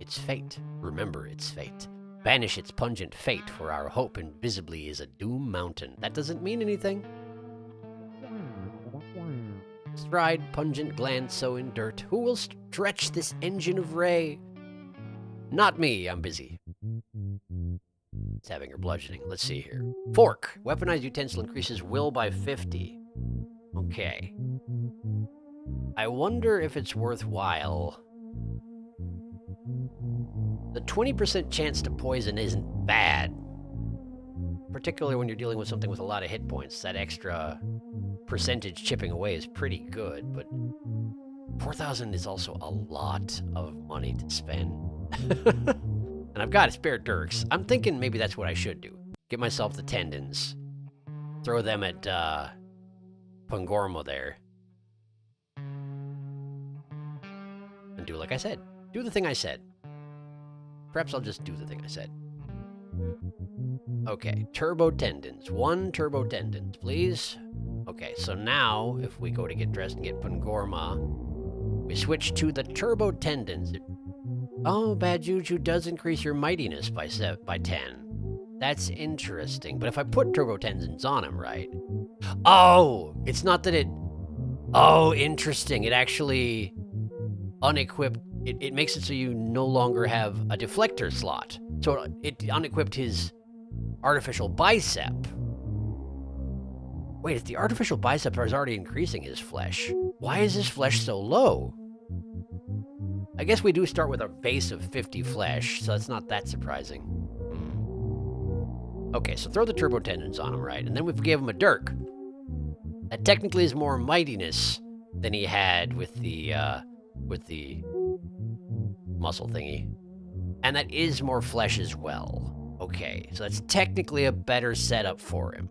It's fate. Remember, it's fate. Banish its pungent fate, for our hope invisibly is a doom mountain. That doesn't mean anything. Stride, pungent gland, so in dirt. Who will stretch this engine of ray? Not me, I'm busy. Stabbing or bludgeoning. Let's see here. Fork. Weaponized utensil increases will by 50. Okay. I wonder if it's worthwhile. The 20% chance to poison isn't bad. Particularly when you're dealing with something with a lot of hit points. That extra percentage chipping away is pretty good, but 4,000 is also a lot of money to spend. And I've got a spare dirks. I'm thinking maybe that's what I should do. Get myself the tendons. Throw them at Pongorma there. And do like I said. Do the thing I said. Perhaps I'll just do the thing I said. Okay, turbo tendons. One turbo tendons, please. Okay, so now if we go to get dressed and get Pongorma, we switch to the turbo tendons. Oh, bad juju does increase your mightiness by 10. That's interesting. But if I put turbo tendons on him, right? Oh, it's not that it... Oh, interesting. It actually unequipped... It makes it so you no longer have a deflector slot. So it unequipped his artificial bicep. Wait, if the artificial bicep is already increasing his flesh, why is his flesh so low? I guess we do start with a base of 50 flesh, so that's not that surprising. Okay, so throw the turbo tendons on him, right? And then we give him a dirk. That technically is more mightiness than he had with the muscle thingy. And that is more flesh as well. Okay, so that's technically a better setup for him.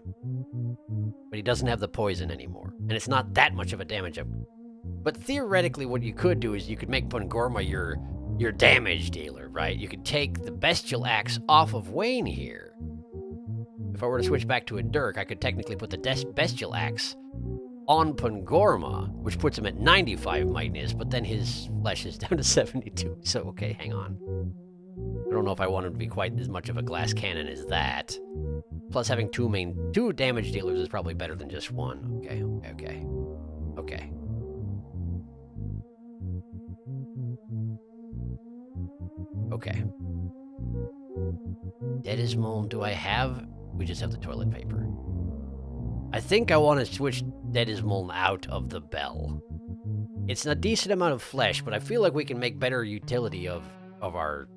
But he doesn't have the poison anymore. And it's not that much of a damage up. But theoretically, what you could do is you could make Pongorma your damage dealer, right? You could take the Bestial Axe off of Wayne here. If I were to switch back to a dirk, I could technically put the Bestial Axe on Pongorma, which puts him at 95 mightiness, but then his flesh is down to 72. So, okay, hang on. I don't know if I want him to be quite as much of a glass cannon as that. Plus, having two damage dealers is probably better than just one. Okay, okay, okay. Okay. Okay. Dedismon, do I have? We just have the toilet paper. I think I want to switch Dedismon out of the bell. It's a decent amount of flesh, but I feel like we can make better utility of our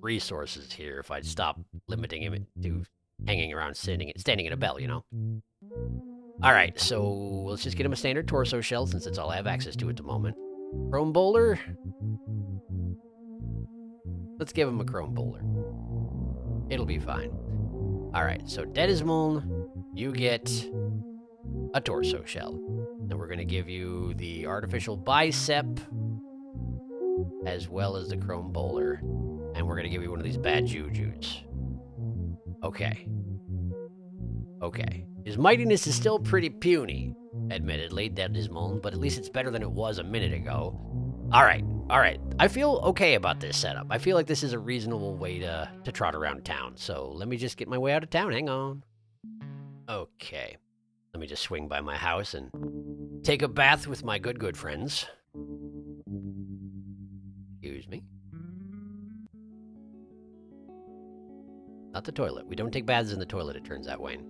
resources here if I stop limiting him to hanging around standing in a bell, you know? Alright, so let's just get him a standard torso shell since that's all I have access to at the moment. Chrome Bowler? Let's give him a Chrome Bowler. It'll be fine. Alright, so Dedismon, you get a torso shell. Then we're going to give you the artificial bicep, as well as the Chrome Bowler. And we're going to give you one of these bad jujus. Okay. Okay. His mightiness is still pretty puny, admittedly, Dedismon, but at least it's better than it was a minute ago. Alright. Alright, I feel okay about this setup. I feel like this is a reasonable way to trot around town. So let me just get my way out of town. Hang on. Okay. Let me just swing by my house and take a bath with my good friends. Excuse me. Not the toilet. We don't take baths in the toilet, it turns out, Wayne.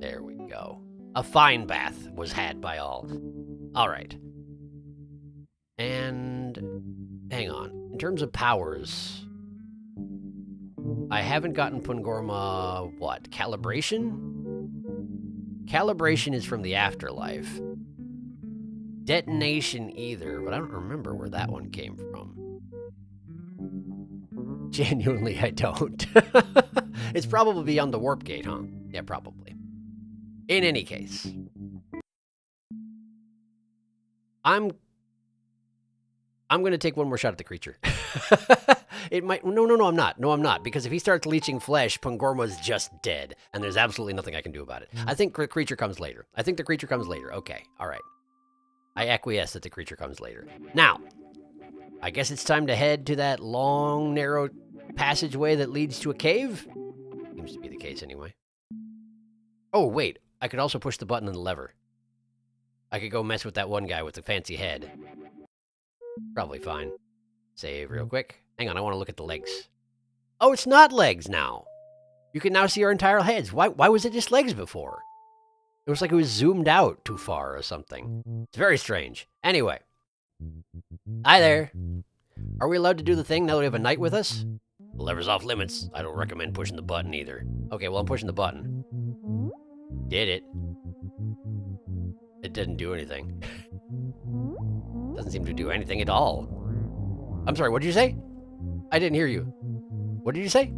There we go. A fine bath was had by all. Alright. And, hang on, in terms of powers, I haven't gotten Pongorma, what, calibration? Calibration is from the afterlife. Detonation either, but I don't remember where that one came from. Genuinely, I don't. It's probably beyond the warp gate, huh? Yeah, probably. In any case, I'm going to take one more shot at the creature. It might... No, I'm not. No, I'm not. Because if he starts leeching flesh, Pongorma's just dead. And there's absolutely nothing I can do about it. I think the creature comes later. I think the creature comes later. Okay. All right. I acquiesce that the creature comes later. Now, I guess it's time to head to that long, narrow passageway that leads to a cave? Seems to be the case anyway. Oh, wait. I could also push the button and the lever. I could go mess with that one guy with the fancy head. Probably fine. Save real quick. Hang on, I want to look at the legs. Oh, it's not legs now. You can now see our entire heads. Why was it just legs before? It was like it was zoomed out too far or something. It's very strange. Anyway. Hi there. Are we allowed to do the thing now that we have a knight with us? The lever's off limits. I don't recommend pushing the button either. Okay, well, I'm pushing the button. Did it. It didn't do anything. Doesn't seem to do anything at all. I'm sorry, what did you say? I didn't hear you. What did you say?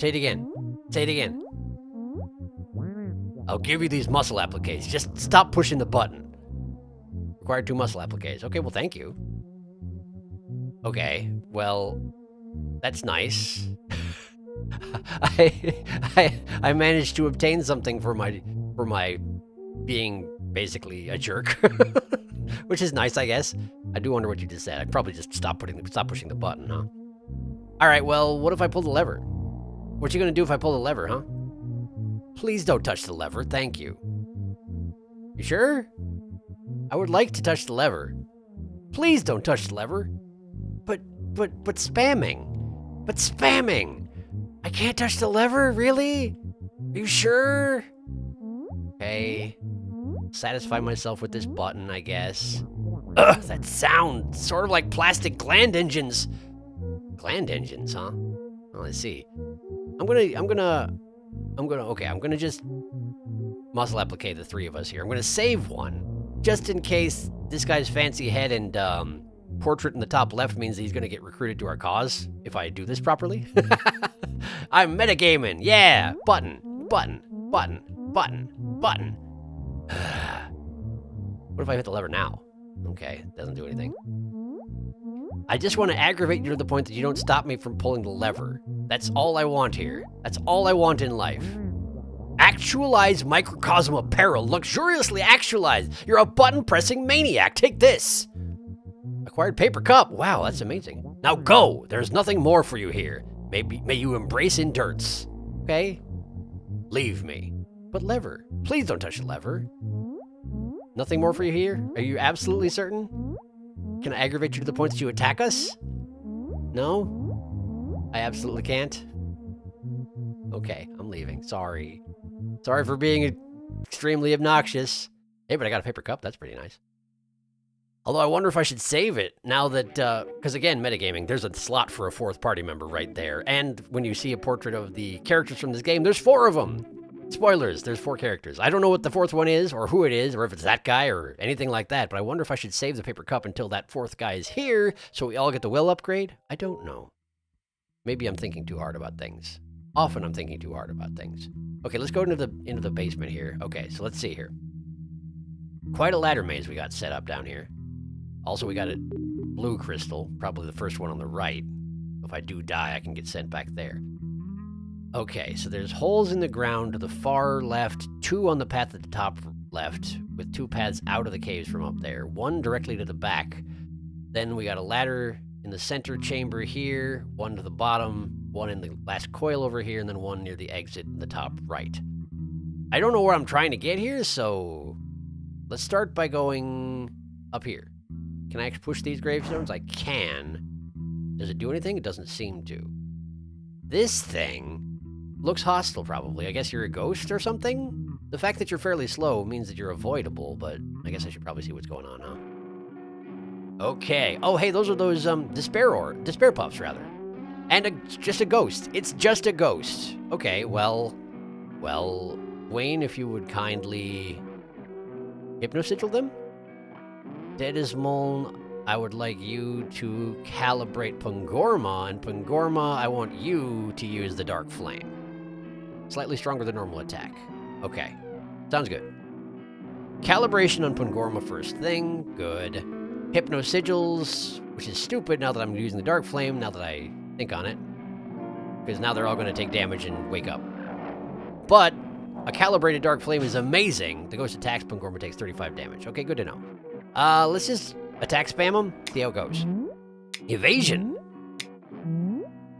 Say it again. Say it again. I'll give you these muscle appliques. Just stop pushing the button. Require 2 muscle appliques. Okay, well, thank you. Okay, well, that's nice. I managed to obtain something for my being basically a jerk, which is nice, I guess. I do wonder what you just said. I probably just stop pushing the button, huh? All right, well, what if I pull the lever? What you gonna do if I pull the lever, huh? Please don't touch the lever, thank you. You sure? I would like to touch the lever. Please don't touch the lever. But spamming. But spamming. I can't touch the lever, really? Are you sure? Okay. Satisfy myself with this button, I guess. Ugh, that sound. Sort of like plastic gland engines. Gland engines, huh? Well, let's see. I'm gonna just muscle applique the 3 of us here. I'm gonna save one, just in case this guy's fancy head and portrait in the top left means that he's gonna get recruited to our cause, if I do this properly. I'm metagaming, yeah! Button, button, button, button, button. What if I hit the lever now? Okay, doesn't do anything. I just want to aggravate you to the point that you don't stop me from pulling the lever. That's all I want here. That's all I want in life. Actualize microcosm apparel. Luxuriously actualized. You're a button-pressing maniac. Take this. Acquired paper cup. Wow, that's amazing. Now go. There's nothing more for you here. May you embrace indurts. Okay? Leave me. But lever. Please don't touch the lever. Nothing more for you here? Are you absolutely certain? Can I aggravate you to the point that you attack us? No? I absolutely can't? Okay, I'm leaving. Sorry. Sorry for being extremely obnoxious. Hey, but I got a paper cup. That's pretty nice. Although I wonder if I should save it now that... Because again, metagaming, there's a slot for a 4th party member right there. And when you see a portrait of the characters from this game, there's 4 of them! Spoilers, there's 4 characters. I don't know what the 4th one is, or who it is, or if it's that guy, or anything like that, but I wonder if I should save the paper cup until that 4th guy is here, so we all get the will upgrade? I don't know. Maybe I'm thinking too hard about things. Often I'm thinking too hard about things. Okay, let's go into the basement here. Okay, so let's see here. Quite a ladder maze we got set up down here. Also, we got a blue crystal, probably the first one on the right. If I do die, I can get sent back there. Okay, so there's holes in the ground to the far left, 2 on the path at the top left, with 2 paths out of the caves from up there, 1 directly to the back. Then we got a ladder in the center chamber here, 1 to the bottom, 1 in the last coil over here, and then 1 near the exit in the top right. I don't know where I'm trying to get here, so let's start by going up here. Can I push these gravestones? I can. Does it do anything? It doesn't seem to. This thing... looks hostile, probably. I guess you're a ghost or something? The fact that you're fairly slow means that you're avoidable, but I guess I should probably see what's going on, huh? Okay. Oh, hey, those are those despair pups, rather. And just a ghost. It's just a ghost. Okay, well, Wayne, if you would kindly hypnostigil them? Dedismon, I would like you to calibrate Pongorma, and Pongorma, I want you to use the Dark Flame. Slightly stronger than normal attack. Okay. Sounds good. Calibration on Pongorma first thing. Good. Hypnosigils, which is stupid now that I'm using the Dark Flame, now that I think on it. Because now they're all going to take damage and wake up. But a calibrated Dark Flame is amazing. The ghost attacks, Pongorma takes 35 damage. Okay, good to know. Let's just attack spam him, see how it goes. Evasion.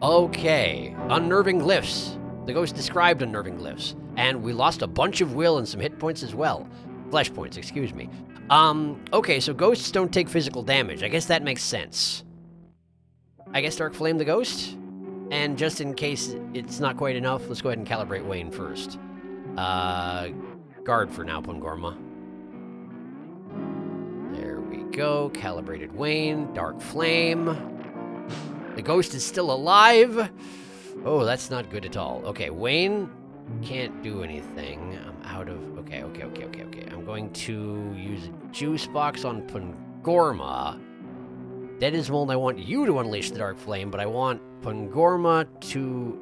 Okay. Unnerving glyphs. The ghost described unnerving glyphs. And we lost a bunch of will and some hit points as well. Flesh points, excuse me. Okay, so ghosts don't take physical damage. I guess that makes sense. I guess Dark Flame the ghost? And just in case it's not quite enough, let's go ahead and calibrate Wayne first. Guard for now, Pongorma. There we go. Calibrated Wayne. Dark Flame. The ghost is still alive. Oh, that's not good at all. Okay, Wayne can't do anything. I'm out of... Okay. I'm going to use a juice box on Pongorma. Dedismon, I want you to unleash the Dark Flame, but I want Pongorma to...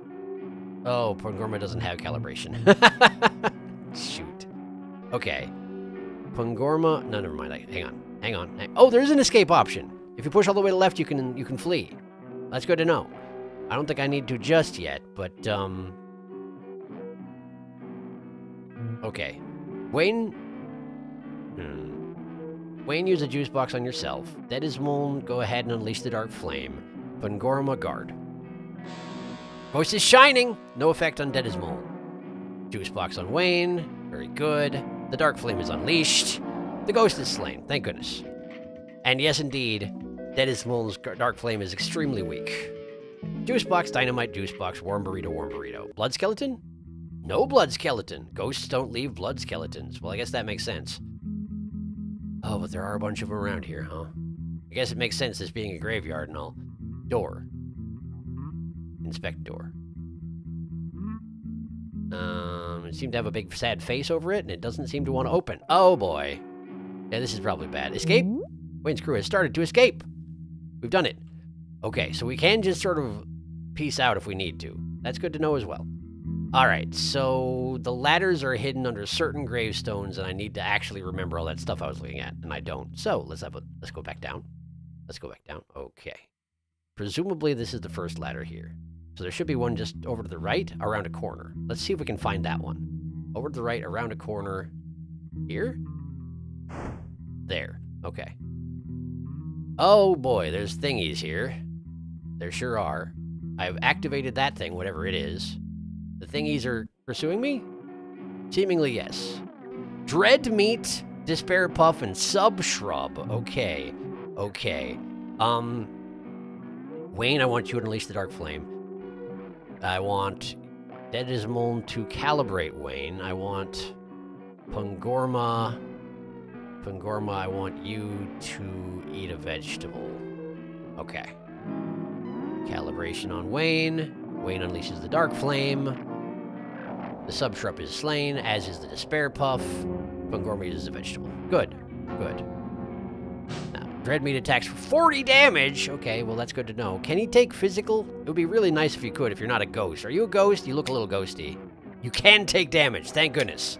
Oh, Pongorma doesn't have calibration. Shoot. Okay. Pongorma... No, never mind. Hang on. Oh, there is an escape option. If you push all the way to the left, you can flee. That's good to know. I don't think I need to just yet, but, Okay. Wayne... Wayne, use a juice box on yourself. Dedismon, go ahead and unleash the Dark Flame. Pongorma, guard. Ghost is shining! No effect on Dedismon. Juice box on Wayne. Very good. The Dark Flame is unleashed. The ghost is slain. Thank goodness. And yes, indeed, Dedismon's Dark Flame is extremely weak. Juice box, dynamite, juice box, warm burrito. Blood skeleton? No blood skeleton. Ghosts don't leave blood skeletons. Well, I guess that makes sense. Oh, but there are a bunch of them around here, huh? I guess it makes sense, this being a graveyard and all. Door. Inspect door. It seemed to have a big sad face over it, and it doesn't seem to want to open. Oh, boy. Yeah, this is probably bad. Escape? Wayne's crew has started to escape. We've done it. Okay, so we can just sort of peace out if we need to. That's good to know as well. Alright, so the ladders are hidden under certain gravestones, and I need to actually remember all that stuff I was looking at, and I don't. So, let's go back down. Let's go back down. Okay. Presumably, this is the first ladder here. So there should be one just over to the right, around a corner. Let's see if we can find that one. Over to the right, around a corner. Here? There. Okay. Oh boy, there's thingies here. There sure are. I've activated that thing, whatever it is. The thingies are pursuing me? Seemingly, yes. Dread meat, despair puff, and sub shrub. Okay. Wayne, I want you to unleash the Dark Flame. I want Dedismon to calibrate Wayne. I want Pongorma, I want you to eat a vegetable. Okay. Calibration on Wayne. Wayne unleashes the Dark Flame. The subshrub is slain, as is the Despair Puff. Pongorma uses a vegetable. Good. Now, Dreadmeat attacks for 40 damage! Okay, well, that's good to know. Can he take physical? It would be really nice if you could, if you're not a ghost. Are you a ghost? You look a little ghosty. You can take damage, thank goodness.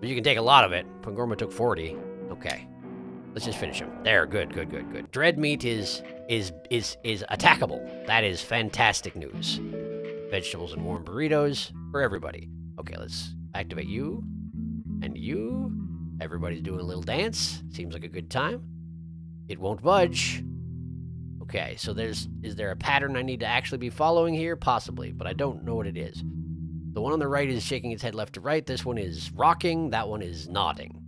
But you can take a lot of it. Pongorma took 40. Okay. Let's just finish him. There, good. Dreadmeat is attackable. That is fantastic news. Vegetables and warm burritos for everybody. Okay, let's activate you. And you. Everybody's doing a little dance. Seems like a good time. It won't budge. Okay, so is there a pattern I need to actually be following here? Possibly, but I don't know what it is. The one on the right is shaking its head left to right. This one is rocking. That one is nodding.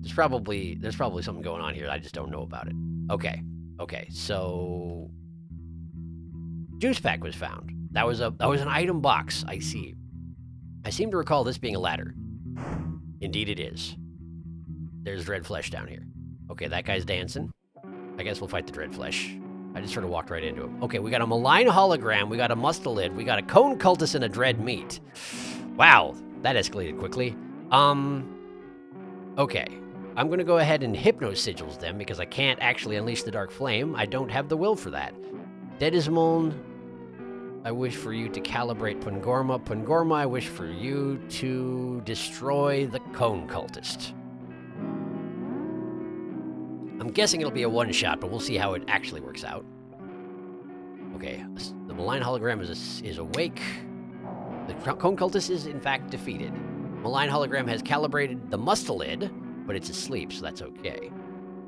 There's probably something going on here that I just don't know about it. Okay, so... Juice pack was found. That was an item box, I see. I seem to recall this being a ladder. Indeed it is. There's red flesh down here. Okay, that guy's dancing. I guess we'll fight the Dreadflesh. I just sort of walked right into him. Okay, we got a Malign Hologram, we got a Mustelid, we got a Cone Cultist, and a Dread Meat. Wow, that escalated quickly. Okay. I'm gonna go ahead and Hypno Sigils them, because I can't actually unleash the Dark Flame. I don't have the will for that. Dedismon, I wish for you to calibrate Pongorma. Pongorma, I wish for you to destroy the Cone Cultist. I'm guessing it'll be a one-shot, but we'll see how it actually works out. Okay, the Malign Hologram is awake. The Cone Cultist is, in fact, defeated. Malign Hologram has calibrated the Mustelid, but it's asleep, so that's okay.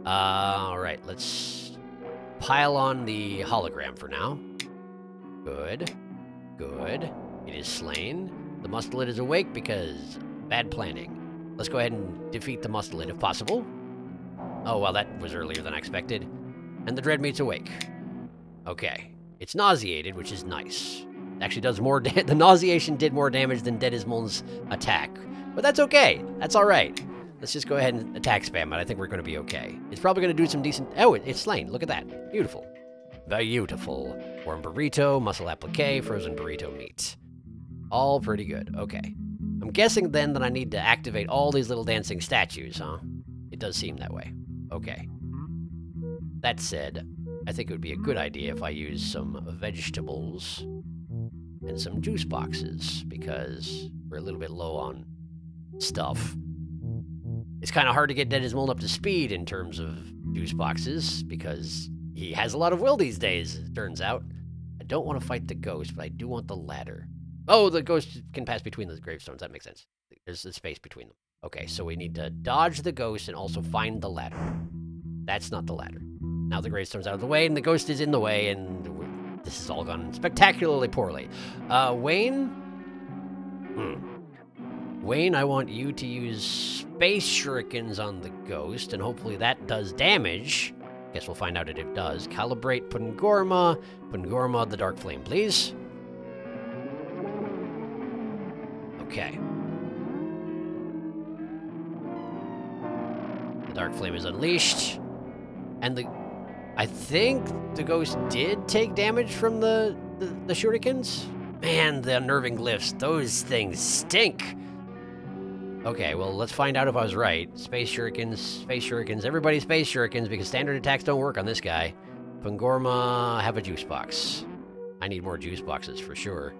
Alright, let's pile on the Hologram for now. Good. Good. It is slain. The Mustelid is awake because bad planning. Let's go ahead and defeat the Mustelid if possible. Oh, well, that was earlier than I expected. And the Dreadmeat's awake. Okay. It's nauseated, which is nice. It actually does more damage. The nauseation did more damage than Dedismon's attack. But that's okay. That's alright. Let's just go ahead and attack spam it. I think we're going to be okay. It's probably going to do some decent... Oh, it's slain. Look at that. Beautiful. Beautiful. Warm burrito, muscle applique, frozen burrito meat. All pretty good. Okay. I'm guessing then that I need to activate all these little dancing statues, huh? It does seem that way. Okay. That said, I think it would be a good idea if I use some vegetables and some juice boxes, because we're a little bit low on stuff. It's kind of hard to get Dedismon up to speed in terms of juice boxes, because he has a lot of will these days, it turns out. I don't want to fight the ghost, but I do want the ladder. Oh, the ghost can pass between the gravestones. That makes sense. There's the space between them. Okay, so we need to dodge the ghost and also find the ladder. That's not the ladder. Now the gravestone's out of the way, and the ghost is in the way, and this has all gone spectacularly poorly. Wayne? Wayne, I want you to use space shurikens on the ghost, and hopefully that does damage. Guess we'll find out if it does. Calibrate Pongorma. Pongorma, the Dark Flame, please. Okay. The Dark Flame is unleashed. And I think the ghost did take damage from the shurikens. Man, the unnerving glyphs. Those things stink. Okay, well, let's find out if I was right. Space shurikens, everybody space shurikens, because standard attacks don't work on this guy. Pongorma, have a juice box. I need more juice boxes for sure.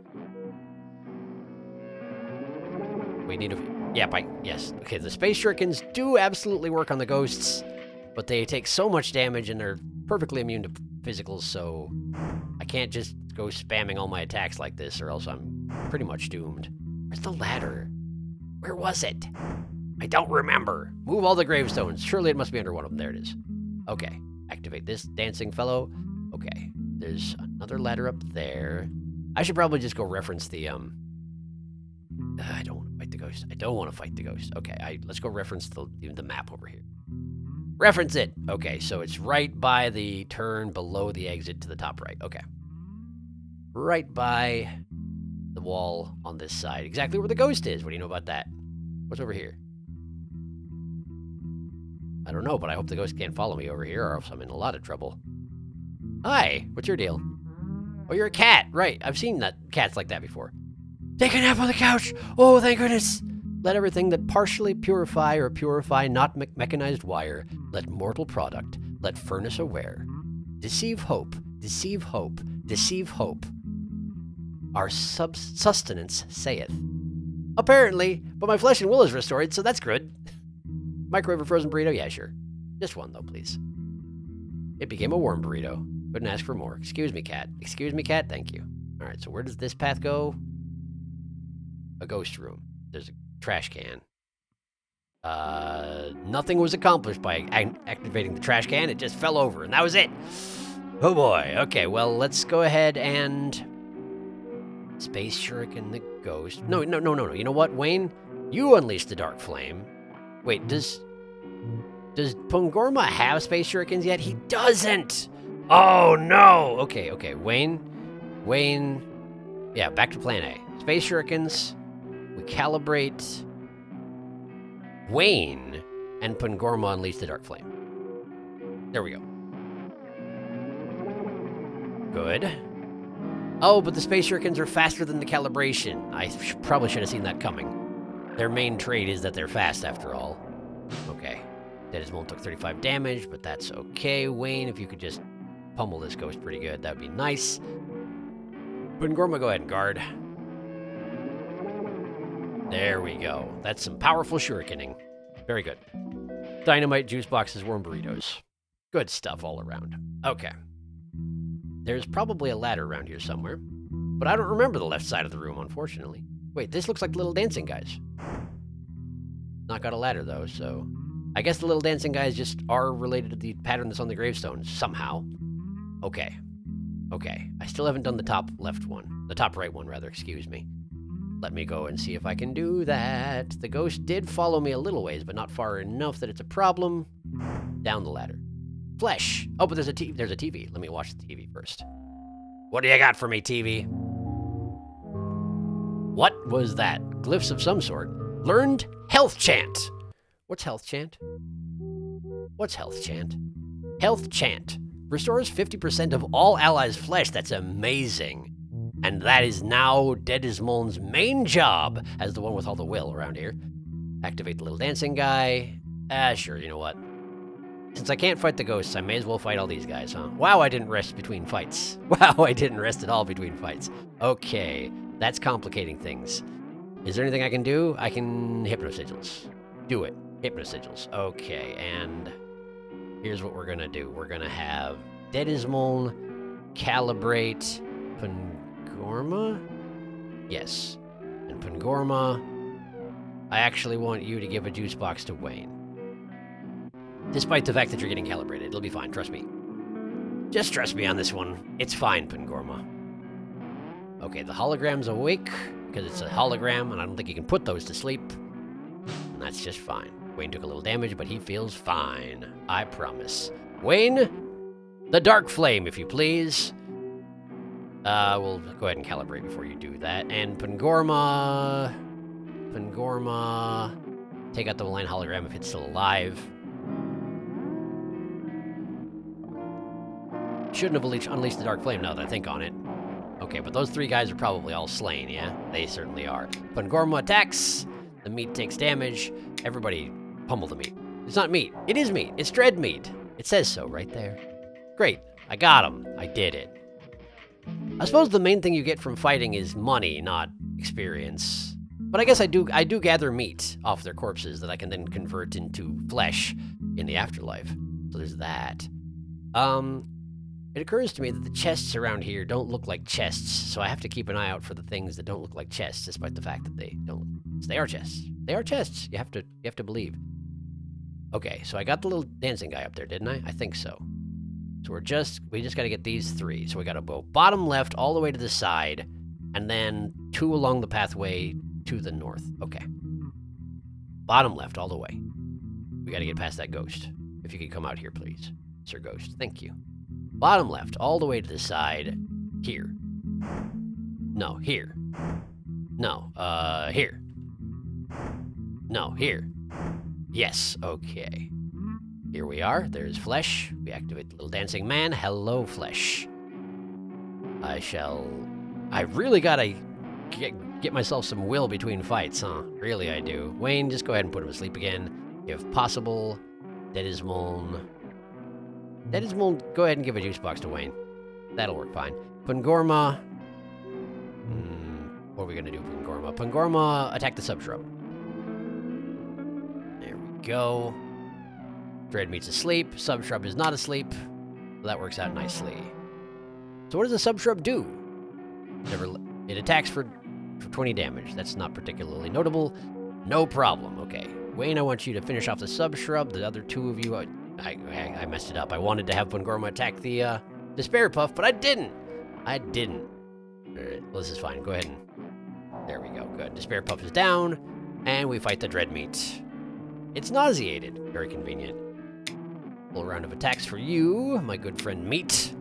We need a... Yep, yes. Okay, the space shurikens do absolutely work on the ghosts, but they take so much damage and they're perfectly immune to physicals, so I can't just go spamming all my attacks like this, or else I'm pretty much doomed. Where's the ladder? Where was it? I don't remember. Move all the gravestones. Surely it must be under one of them. There it is. Okay. Activate this dancing fellow. Okay. There's another ladder up there. I should probably just go reference the, I don't want to fight the ghost. I don't want to fight the ghost. Okay. Let's go reference the map over here. Reference it! Okay. So it's right by the turn below the exit to the top right. Okay. Right by... the wall on this side, exactly where the ghost is. What do you know about that? What's over here? I don't know, but I hope the ghost can't follow me over here, or else I'm in a lot of trouble. Hi, what's your deal? Oh, you're a cat, right? I've seen that cats like that before. Take a nap on the couch. Oh, thank goodness. Let everything that partially purify or purify not mechanized wire, let mortal product, let furnace aware, deceive hope, deceive hope, deceive hope. Our sustenance saith. Apparently, but my flesh and will is restored, so that's good. Microwave or frozen burrito? Yeah, sure. Just one, though, please. It became a warm burrito. Couldn't ask for more. Excuse me, cat. Excuse me, cat. Thank you. All right, so where does this path go? A ghost room. There's a trash can. Nothing was accomplished by activating the trash can. It just fell over, and that was it. Oh, boy. Okay, well, let's go ahead and... space shuriken the ghost. No. You know what, Wayne? You unleash the Dark Flame. Wait, does Pongorma have space shurikens yet? He doesn't! Oh, no! Okay, Wayne... Yeah, back to plan A. Space shurikens. We calibrate... Wayne. And Pongorma unleash the Dark Flame. There we go. Good. Oh, but the space shurikens are faster than the calibration. I probably should have seen that coming. Their main trait is that they're fast, after all. Okay. Dedismon took 35 damage, but that's okay. Wayne, if you could just pummel this ghost pretty good, that would be nice. Pongorma, go ahead and guard. There we go. That's some powerful shurikening. Very good. Dynamite, juice boxes, worm burritos. Good stuff all around. Okay. There's probably a ladder around here somewhere, but I don't remember the left side of the room, unfortunately. Wait, this looks like the little dancing guys. Not got a ladder, though, so... I guess the little dancing guys just are related to the pattern that's on the gravestone, somehow. Okay. Okay. I still haven't done the top left one. The top right one, rather, excuse me. Let me go and see if I can do that. The ghost did follow me a little ways, but not far enough that it's a problem. Down the ladder. Flesh! Oh, but there's a TV. Let me watch the TV first. What do you got for me, TV? What was that? Glyphs of some sort. Learned health chant. What's health chant? What's health chant? Health chant. Restores 50% of all allies' flesh. That's amazing. And that is now Dedismon's main job, as the one with all the will around here. Activate the little dancing guy. Ah, sure, you know what? Since I can't fight the ghosts, I may as well fight all these guys, huh? Wow, I didn't rest between fights. Wow, I didn't rest at all between fights. Okay, that's complicating things. Is there anything I can do? I can... Hypnosigils. Do it. Hypnosigils. Okay, and... here's what we're gonna do. We're gonna have Dedismon calibrate Pongorma? Yes. And Pongorma, I actually want you to give a juice box to Wayne. Despite the fact that you're getting calibrated, it'll be fine, trust me. Just trust me on this one. It's fine, Pongorma. Okay, the hologram's awake, because it's a hologram, and I don't think you can put those to sleep. And that's just fine. Wayne took a little damage, but he feels fine. I promise. Wayne, the dark flame, if you please. We'll go ahead and calibrate before you do that. And Pongorma... Pongorma... take out the malign hologram if it's still alive. Shouldn't have unleashed the dark flame now that I think on it. Okay, but those three guys are probably all slain, yeah? They certainly are. Pongorma attacks. The meat takes damage. Everybody pummel the meat. It's not meat. It is meat. It's dread meat. It says so right there. Great. I got him. I did it. I suppose the main thing you get from fighting is money, not experience. But I guess I do gather meat off their corpses that I can then convert into flesh in the afterlife. So there's that. It occurs to me that the chests around here don't look like chests, so I have to keep an eye out for the things that don't look like chests, despite the fact that they don't. They are chests. They are chests. You have to believe. Okay, so I got the little dancing guy up there, didn't I? I think so. So we just got to get these three. So we got to go bottom left all the way to the side, and then two along the pathway to the north. Okay. Bottom left all the way. We got to get past that ghost. If you could come out here, please, Sir Ghost. Thank you. Bottom left all the way to the side. Here. No, here. No, here. No, here. Yes, okay. Here we are. There's flesh. We activate the little dancing man. Hello, flesh. I really gotta get myself some will between fights, huh? Really, I do. Wayne, just go ahead and put him asleep again. If possible, Dedismon... Dedismon, go ahead and give a juice box to Wayne. That'll work fine. Pongorma... what are we gonna do, Pongorma? Pongorma, attack the sub-shrub. There we go. Dreadmeat's asleep. Sub-shrub is not asleep. So that works out nicely. So what does the sub-shrub do? It attacks for 20 damage. That's not particularly notable. No problem. Okay. Wayne, I want you to finish off the sub-shrub. The other two of you... I messed it up. I wanted to have Pongorma attack the Despair Puff, but I didn't. I didn't. All right, well, this is fine. Go ahead and... there we go. Good. Despair Puff is down, and we fight the Dreadmeat. It's nauseated. Very convenient. A little round of attacks for you, my good friend Meat.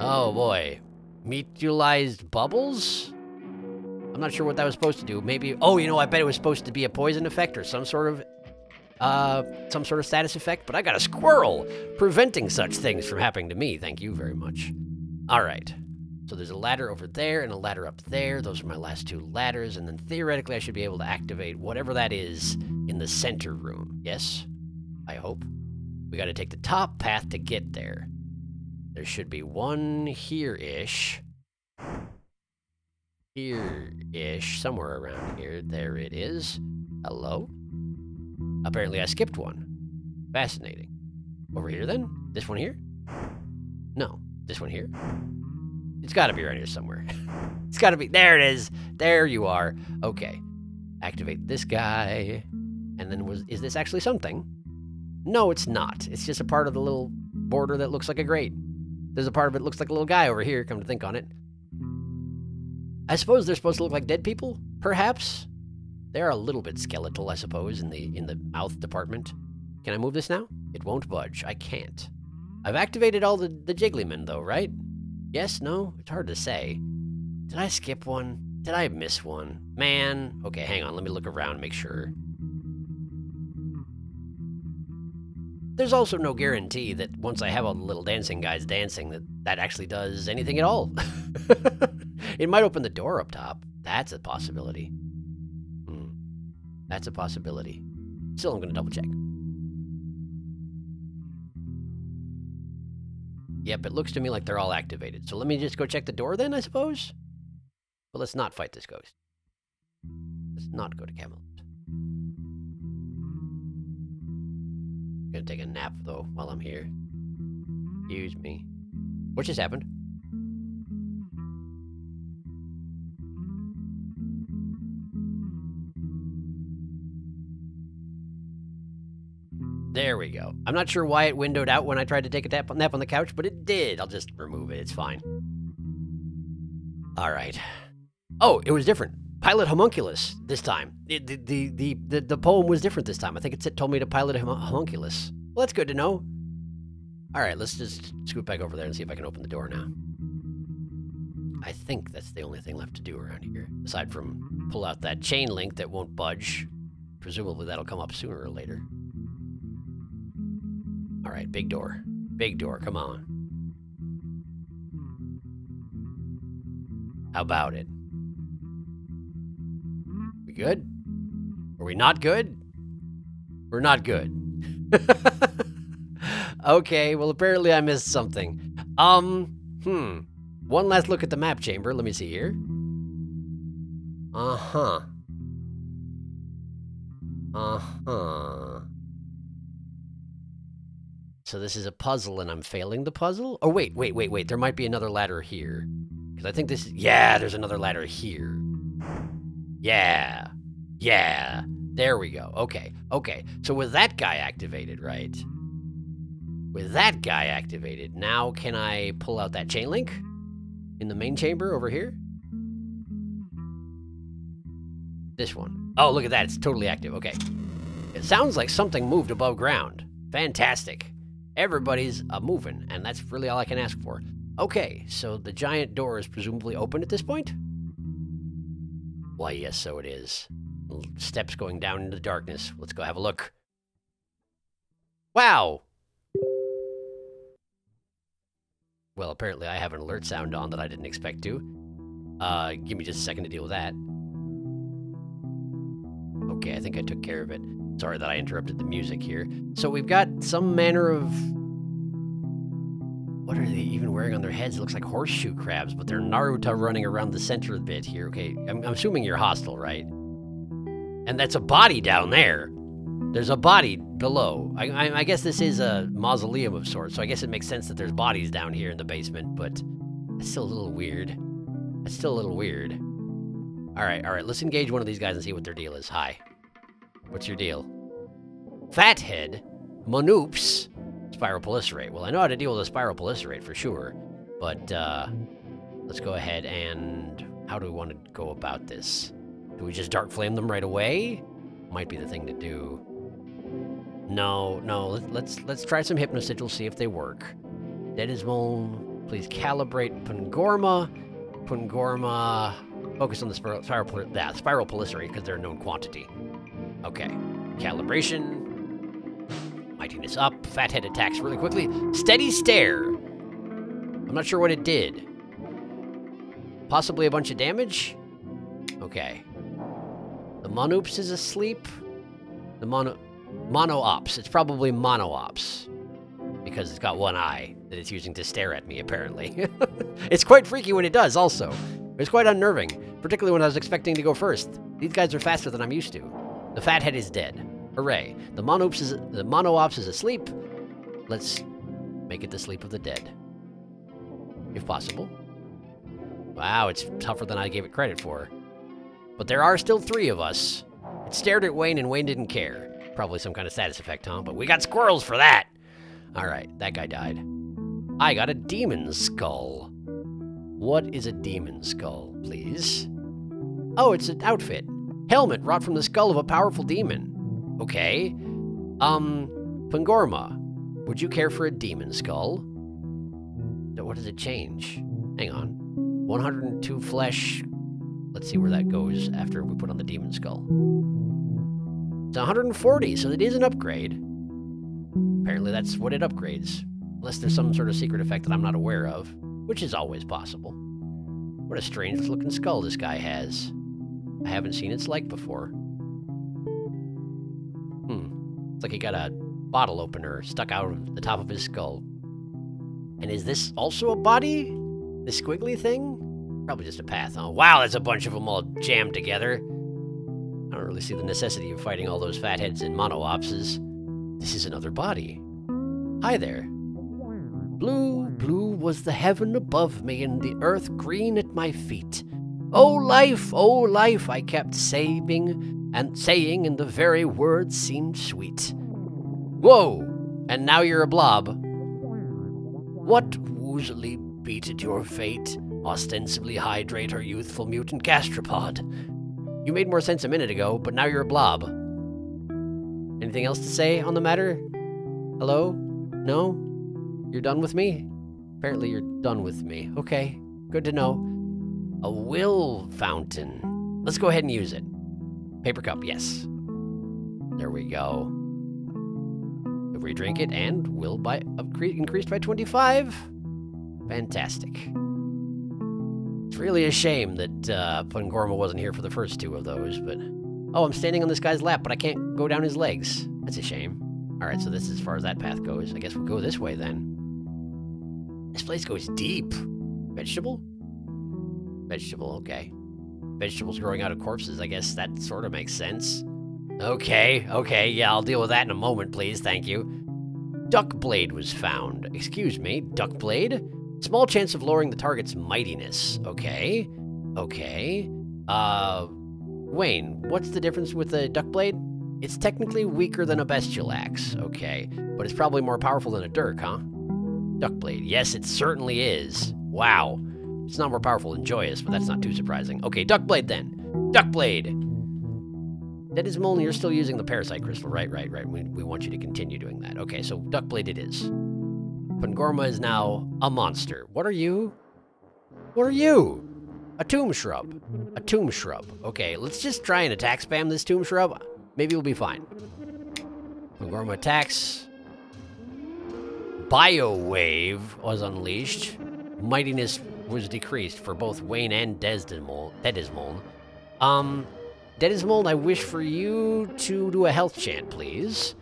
Oh, boy. Meatulized bubbles? I'm not sure what that was supposed to do. Maybe... oh, you know, I bet it was supposed to be a poison effect or some sort of some sort of status effect, but I got a squirrel preventing such things from happening to me. Thank you very much. All right. So there's a ladder over there and a ladder up there. Those are my last two ladders. And then theoretically, I should be able to activate whatever that is in the center room. Yes? I hope. We got to take the top path to get there. There should be one here-ish. Here-ish. Somewhere around here. There it is. Hello? Apparently, I skipped one. Fascinating. Over here, then? This one here? No. This one here? It's got to be right here somewhere. It's got to be. There it is. There you are. Okay. Activate this guy. And then is this actually something? No, it's not. It's just a part of the little border that looks like a grate. There's a part of it that looks like a little guy over here, come to think on it. I suppose they're supposed to look like dead people, perhaps? They're a little bit skeletal, I suppose, in the mouth department. Can I move this now? It won't budge. I can't. I've activated all the jigglymen, though, right? Yes? No? It's hard to say. Did I skip one? Did I miss one? Man. Okay, hang on. Let me look around and make sure. There's also no guarantee that once I have all the little dancing guys dancing that actually does anything at all. It might open the door up top. That's a possibility. That's a possibility. Still, I'm going to double check. Yep, it looks to me like they're all activated. So let me just go check the door then, I suppose? But let's not fight this ghost. Let's not go to Camelot. I'm gonna take a nap, though, while I'm here. Excuse me. What just happened? There we go. I'm not sure why it windowed out when I tried to take a nap on the couch, but it did. I'll just remove it. It's fine. All right. Oh, it was different. Pilot homunculus this time. The poem was different this time. I think it told me to pilot a homunculus. Well, that's good to know. All right, let's just scoot back over there and see if I can open the door now. I think that's the only thing left to do around here, aside from pull out that chain link that won't budge. Presumably that'll come up sooner or later. All right, big door. Big door, come on. How about it? We good? Are we not good? We're not good. Okay, well, apparently I missed something. One last look at the map chamber. Let me see here. Uh-huh. Uh-huh. So this is a puzzle, and I'm failing the puzzle? Oh, wait. There might be another ladder here. Because I think this is... Yeah, there's another ladder here. Yeah. Yeah. There we go. Okay. Okay. So with that guy activated, right? With that guy activated, now can I pull out that chain link? In the main chamber over here? This one. Oh, look at that. It's totally active. Okay. It sounds like something moved above ground. Fantastic. Everybody's moving, and that's really all I can ask for. Okay, so the giant door is presumably open at this point? Why, yes, so it is. Steps going down into the darkness. Let's go have a look. Wow! Well, apparently I have an alert sound on that I didn't expect to. Give me just a second to deal with that. Okay, I think I took care of it. Sorry that I interrupted the music here. So we've got some manner of... What are they even wearing on their heads? It looks like horseshoe crabs, but they're Naruto running around the center of the bit here. Okay, I'm assuming you're hostile, right? And that's a body down there. There's a body below. I guess this is a mausoleum of sorts, so I guess it makes sense that there's bodies down here in the basement, but that's still a little weird. That's still a little weird. All right, let's engage one of these guys and see what their deal is. Hi. What's your deal? Fathead? Manoops? Spiral Polycerate. Well, I know how to deal with a Spiral Polycerate for sure, but let's go ahead and... How do we want to go about this? Do we just Dark Flame them right away? Might be the thing to do. No, let's try some Hypnosigils, see if they work. Dedismon, please calibrate Pongorma. Pongorma... Focus on the Spiral Polycerate, because they're a known quantity. Okay. Calibration. writing this up. Fathead attacks really quickly. Steady stare. I'm not sure what it did. Possibly a bunch of damage? Okay. The Monoops is asleep. The Monoops. It's probably Monoops. Because it's got one eye that it's using to stare at me, apparently. It's quite freaky when it does, also. It's quite unnerving, particularly when I was expecting to go first. These guys are faster than I'm used to. The Fathead is dead. Hooray. The Monoops is asleep. Let's make it the sleep of the dead. If possible. Wow, it's tougher than I gave it credit for. But there are still three of us. It stared at Wayne, and Wayne didn't care. Probably some kind of status effect, huh? But we got squirrels for that! Alright, that guy died. I got a demon skull. What is a demon skull, please? Oh, it's an outfit. Helmet wrought from the skull of a powerful demon. Okay. Pongorma, would you care for a demon skull? What does it change? Hang on. 102 flesh. Let's see where that goes after we put on the demon skull. It's 140, so it is an upgrade. Apparently that's what it upgrades. Unless there's some sort of secret effect that I'm not aware of, which is always possible. What a strange looking skull this guy has. I haven't seen its like before. It's like he got a bottle opener stuck out of the top of his skull. And is this also a body? This squiggly thing? Probably just a path, huh? Wow, that's a bunch of them all jammed together. I don't really see the necessity of fighting all those fatheads and monoopses. This is another body. Hi there. Blue, blue was the heaven above me and the earth green at my feet. Oh life, I kept saying, and the very words seemed sweet. Whoa, and now you're a blob. What woozily beated your fate? Ostensibly hydrate her youthful mutant gastropod. You made more sense a minute ago, but now you're a blob. Anything else to say on the matter? Hello? No? You're done with me? Apparently you're done with me. Okay, good to know. A will fountain. Let's go ahead and use it. Paper cup, yes. There we go. If we drink it, and will by increased by 25. Fantastic. It's really a shame that Pongorma wasn't here for the first two of those, but... Oh, I'm standing on this guy's lap, but I can't go down his legs. That's a shame. Alright, so this is as far as that path goes. I guess we'll go this way, then. This place goes deep. Vegetable? Vegetable, okay. Vegetables growing out of corpses, I guess that sort of makes sense. Okay, okay, yeah, I'll deal with that in a moment, please, thank you. Duckblade was found. Excuse me, Duckblade? Small chance of lowering the target's mightiness. Okay. Okay. Wayne, what's the difference with the Duckblade? It's technically weaker than a Bestial Axe. Okay. But it's probably more powerful than a Dirk, huh? Duckblade. Yes, it certainly is. Wow. It's not more powerful than Joyous, but that's not too surprising. Okay, Duckblade then. Duckblade! Dedismon, you're still using the Parasite Crystal. Right. We want you to continue doing that. Okay, so Duckblade it is. Pongorma is now a monster. What are you? What are you? A tomb shrub. A tomb shrub. Okay, let's just try and attack spam this tomb shrub. Maybe we'll be fine. Pongorma attacks. Biowave was unleashed. Mightiness was decreased for both Wayne and Dedismon. Dedismon, I wish for you to do a health chant, please.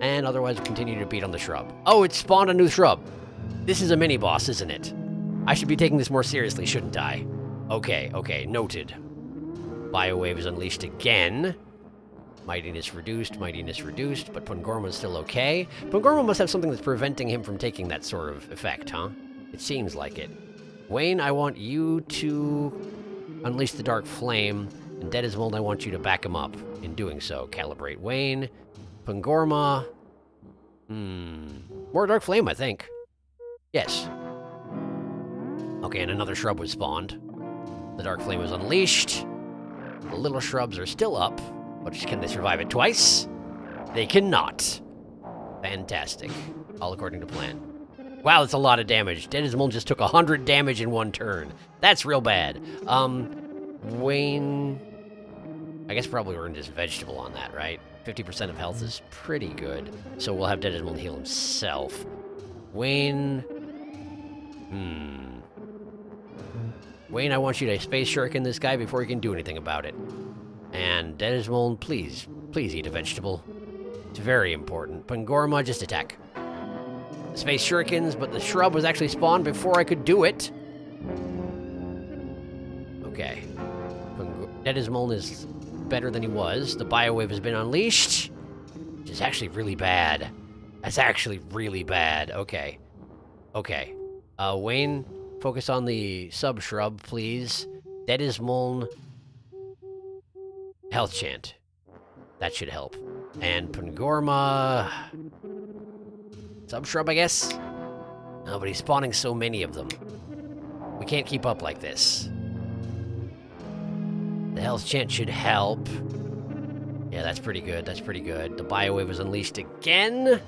And otherwise continue to beat on the shrub. Oh, it spawned a new shrub. This is a mini-boss, isn't it? I should be taking this more seriously, shouldn't I? Okay, okay, noted. Biowave is unleashed again. Mightiness reduced, but Pongorma's still okay. Pongorma must have something that's preventing him from taking that sort of effect, huh? It seems like it. Wayne, I want you to unleash the Dark Flame, and Dedismon, I want you to back him up in doing so. Calibrate Wayne. Pongorma. More Dark Flame, I think. Yes. Okay, and another shrub was spawned. The Dark Flame was unleashed. The little shrubs are still up. But can they survive it twice? They cannot. Fantastic. All according to plan. Wow, that's a lot of damage. Dedismon just took 100 damage in one turn. That's real bad. Wayne... I guess probably we're in just vegetable on that, right? 50% of health is pretty good. So we'll have Dedismon heal himself. Wayne... Wayne, I want you to space shuriken this guy before he can do anything about it. And Dedismon, please, please eat a vegetable. It's very important. Pongorma, just attack. Space shurikens, but the shrub was actually spawned before I could do it. Okay. Dedismon is better than he was. The biowave has been unleashed, which is actually really bad. That's actually really bad. Okay. Okay. Wayne, focus on the sub-shrub, please. Dedismon health chant. That should help. And Pongorma... sub-shrub, I guess? No, but he's spawning so many of them. We can't keep up like this. The health chant should help. Yeah, that's pretty good. That's pretty good. The biowave was unleashed again.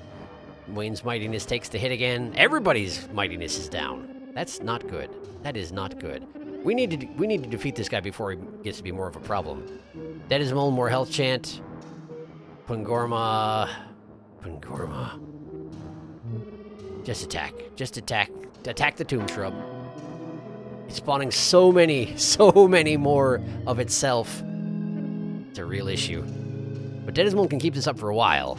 Wayne's mightiness takes the hit again. Everybody's mightiness is down. That's not good. That is not good. We need to defeat this guy before he gets to be more of a problem. Dedismon, more health chant. Pongorma. Pongorma. Just attack. Just attack. Attack the tomb shrub. It's spawning so many more of itself. It's a real issue. But Dedismon can keep this up for a while.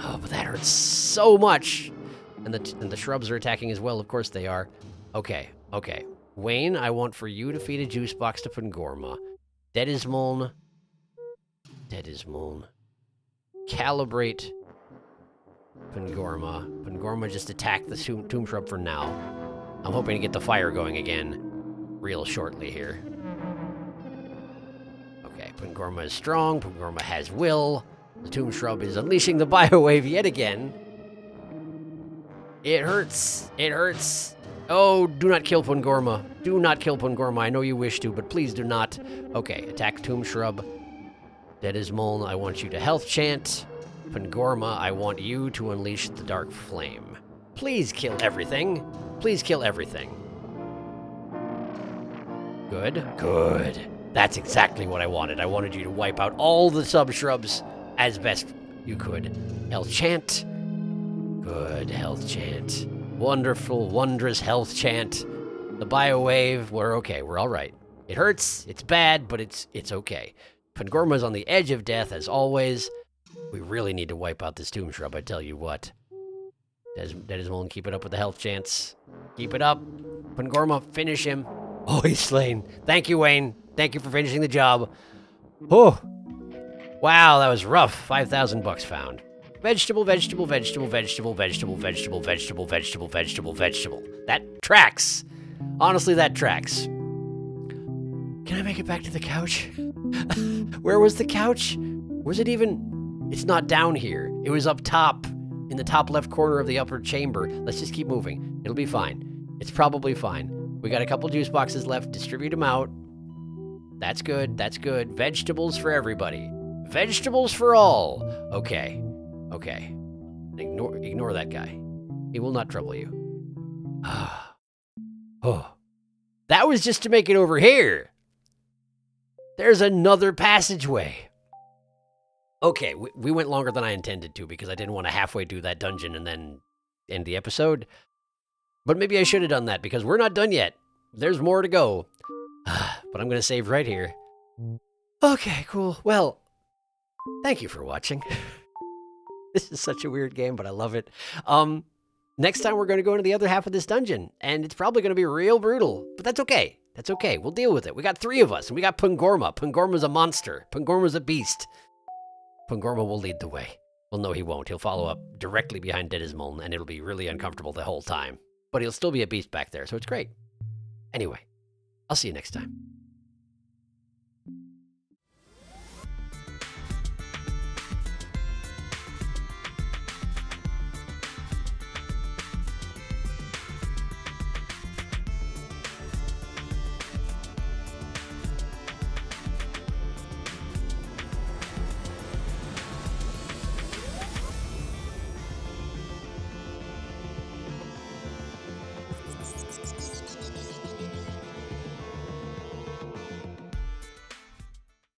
Oh, but that hurts so much! And the shrubs are attacking as well, of course they are. Okay, okay. Wayne, I want for you to feed a juice box to Pongorma. Dedismon... Dedismon... Calibrate... Pongorma. Pongorma just attacked the tomb shrub for now. I'm hoping to get the fire going again real shortly here. Okay, Pongorma is strong, Pongorma has will. The tomb shrub is unleashing the biowave yet again. It hurts. It hurts. Oh, do not kill Pongorma. Do not kill Pongorma. I know you wish to, but please do not. Okay, attack tomb shrub. Dedismon, I want you to health chant. Pongorma, I want you to unleash the dark flame. Please kill everything. Please kill everything. Good. Good. That's exactly what I wanted. I wanted you to wipe out all the sub-shrubs as best you could. Health chant. Good health chant. Wonderful, wondrous health chant. The biowave, we're okay, we're alright. It hurts, it's bad, but it's okay. Pongorma's on the edge of death, as always. We really need to wipe out this tomb shrub, I tell you what. Dedismon, keep it up with the health chants. Keep it up. Pongorma, finish him. Oh, he's slain. Thank you, Wayne. Thank you for finishing the job. Oh! Wow, that was rough. 5,000 bucks found. Vegetable, vegetable, vegetable, vegetable, vegetable, vegetable, vegetable, vegetable, vegetable, vegetable. That tracks. Honestly, that tracks. Can I make it back to the couch? Where was the couch? Was it even... It's not down here. It was up top, in the top left corner of the upper chamber. Let's just keep moving. It'll be fine. It's probably fine. We got a couple juice boxes left. Distribute them out. That's good. That's good. Vegetables for everybody. Vegetables for all! Okay. Okay. Ignore that guy. He will not trouble you. Oh. That was just to make it over here! There's another passageway! Okay, we went longer than I intended to because I didn't want to halfway do that dungeon and then end the episode. But maybe I should have done that because we're not done yet. There's more to go. But I'm going to save right here. Okay, cool. Well... thank you for watching. This is such a weird game, but I love it. Next time we're going to go into the other half of this dungeon, and it's probably going to be real brutal, but that's okay. That's okay. We'll deal with it. We got three of us, and we got Pongorma. Pongorma's a monster. Pongorma's a beast. Pongorma will lead the way. Well, no, he won't. He'll follow up directly behind Dedismon, and it'll be really uncomfortable the whole time. But he'll still be a beast back there, so it's great. Anyway, I'll see you next time.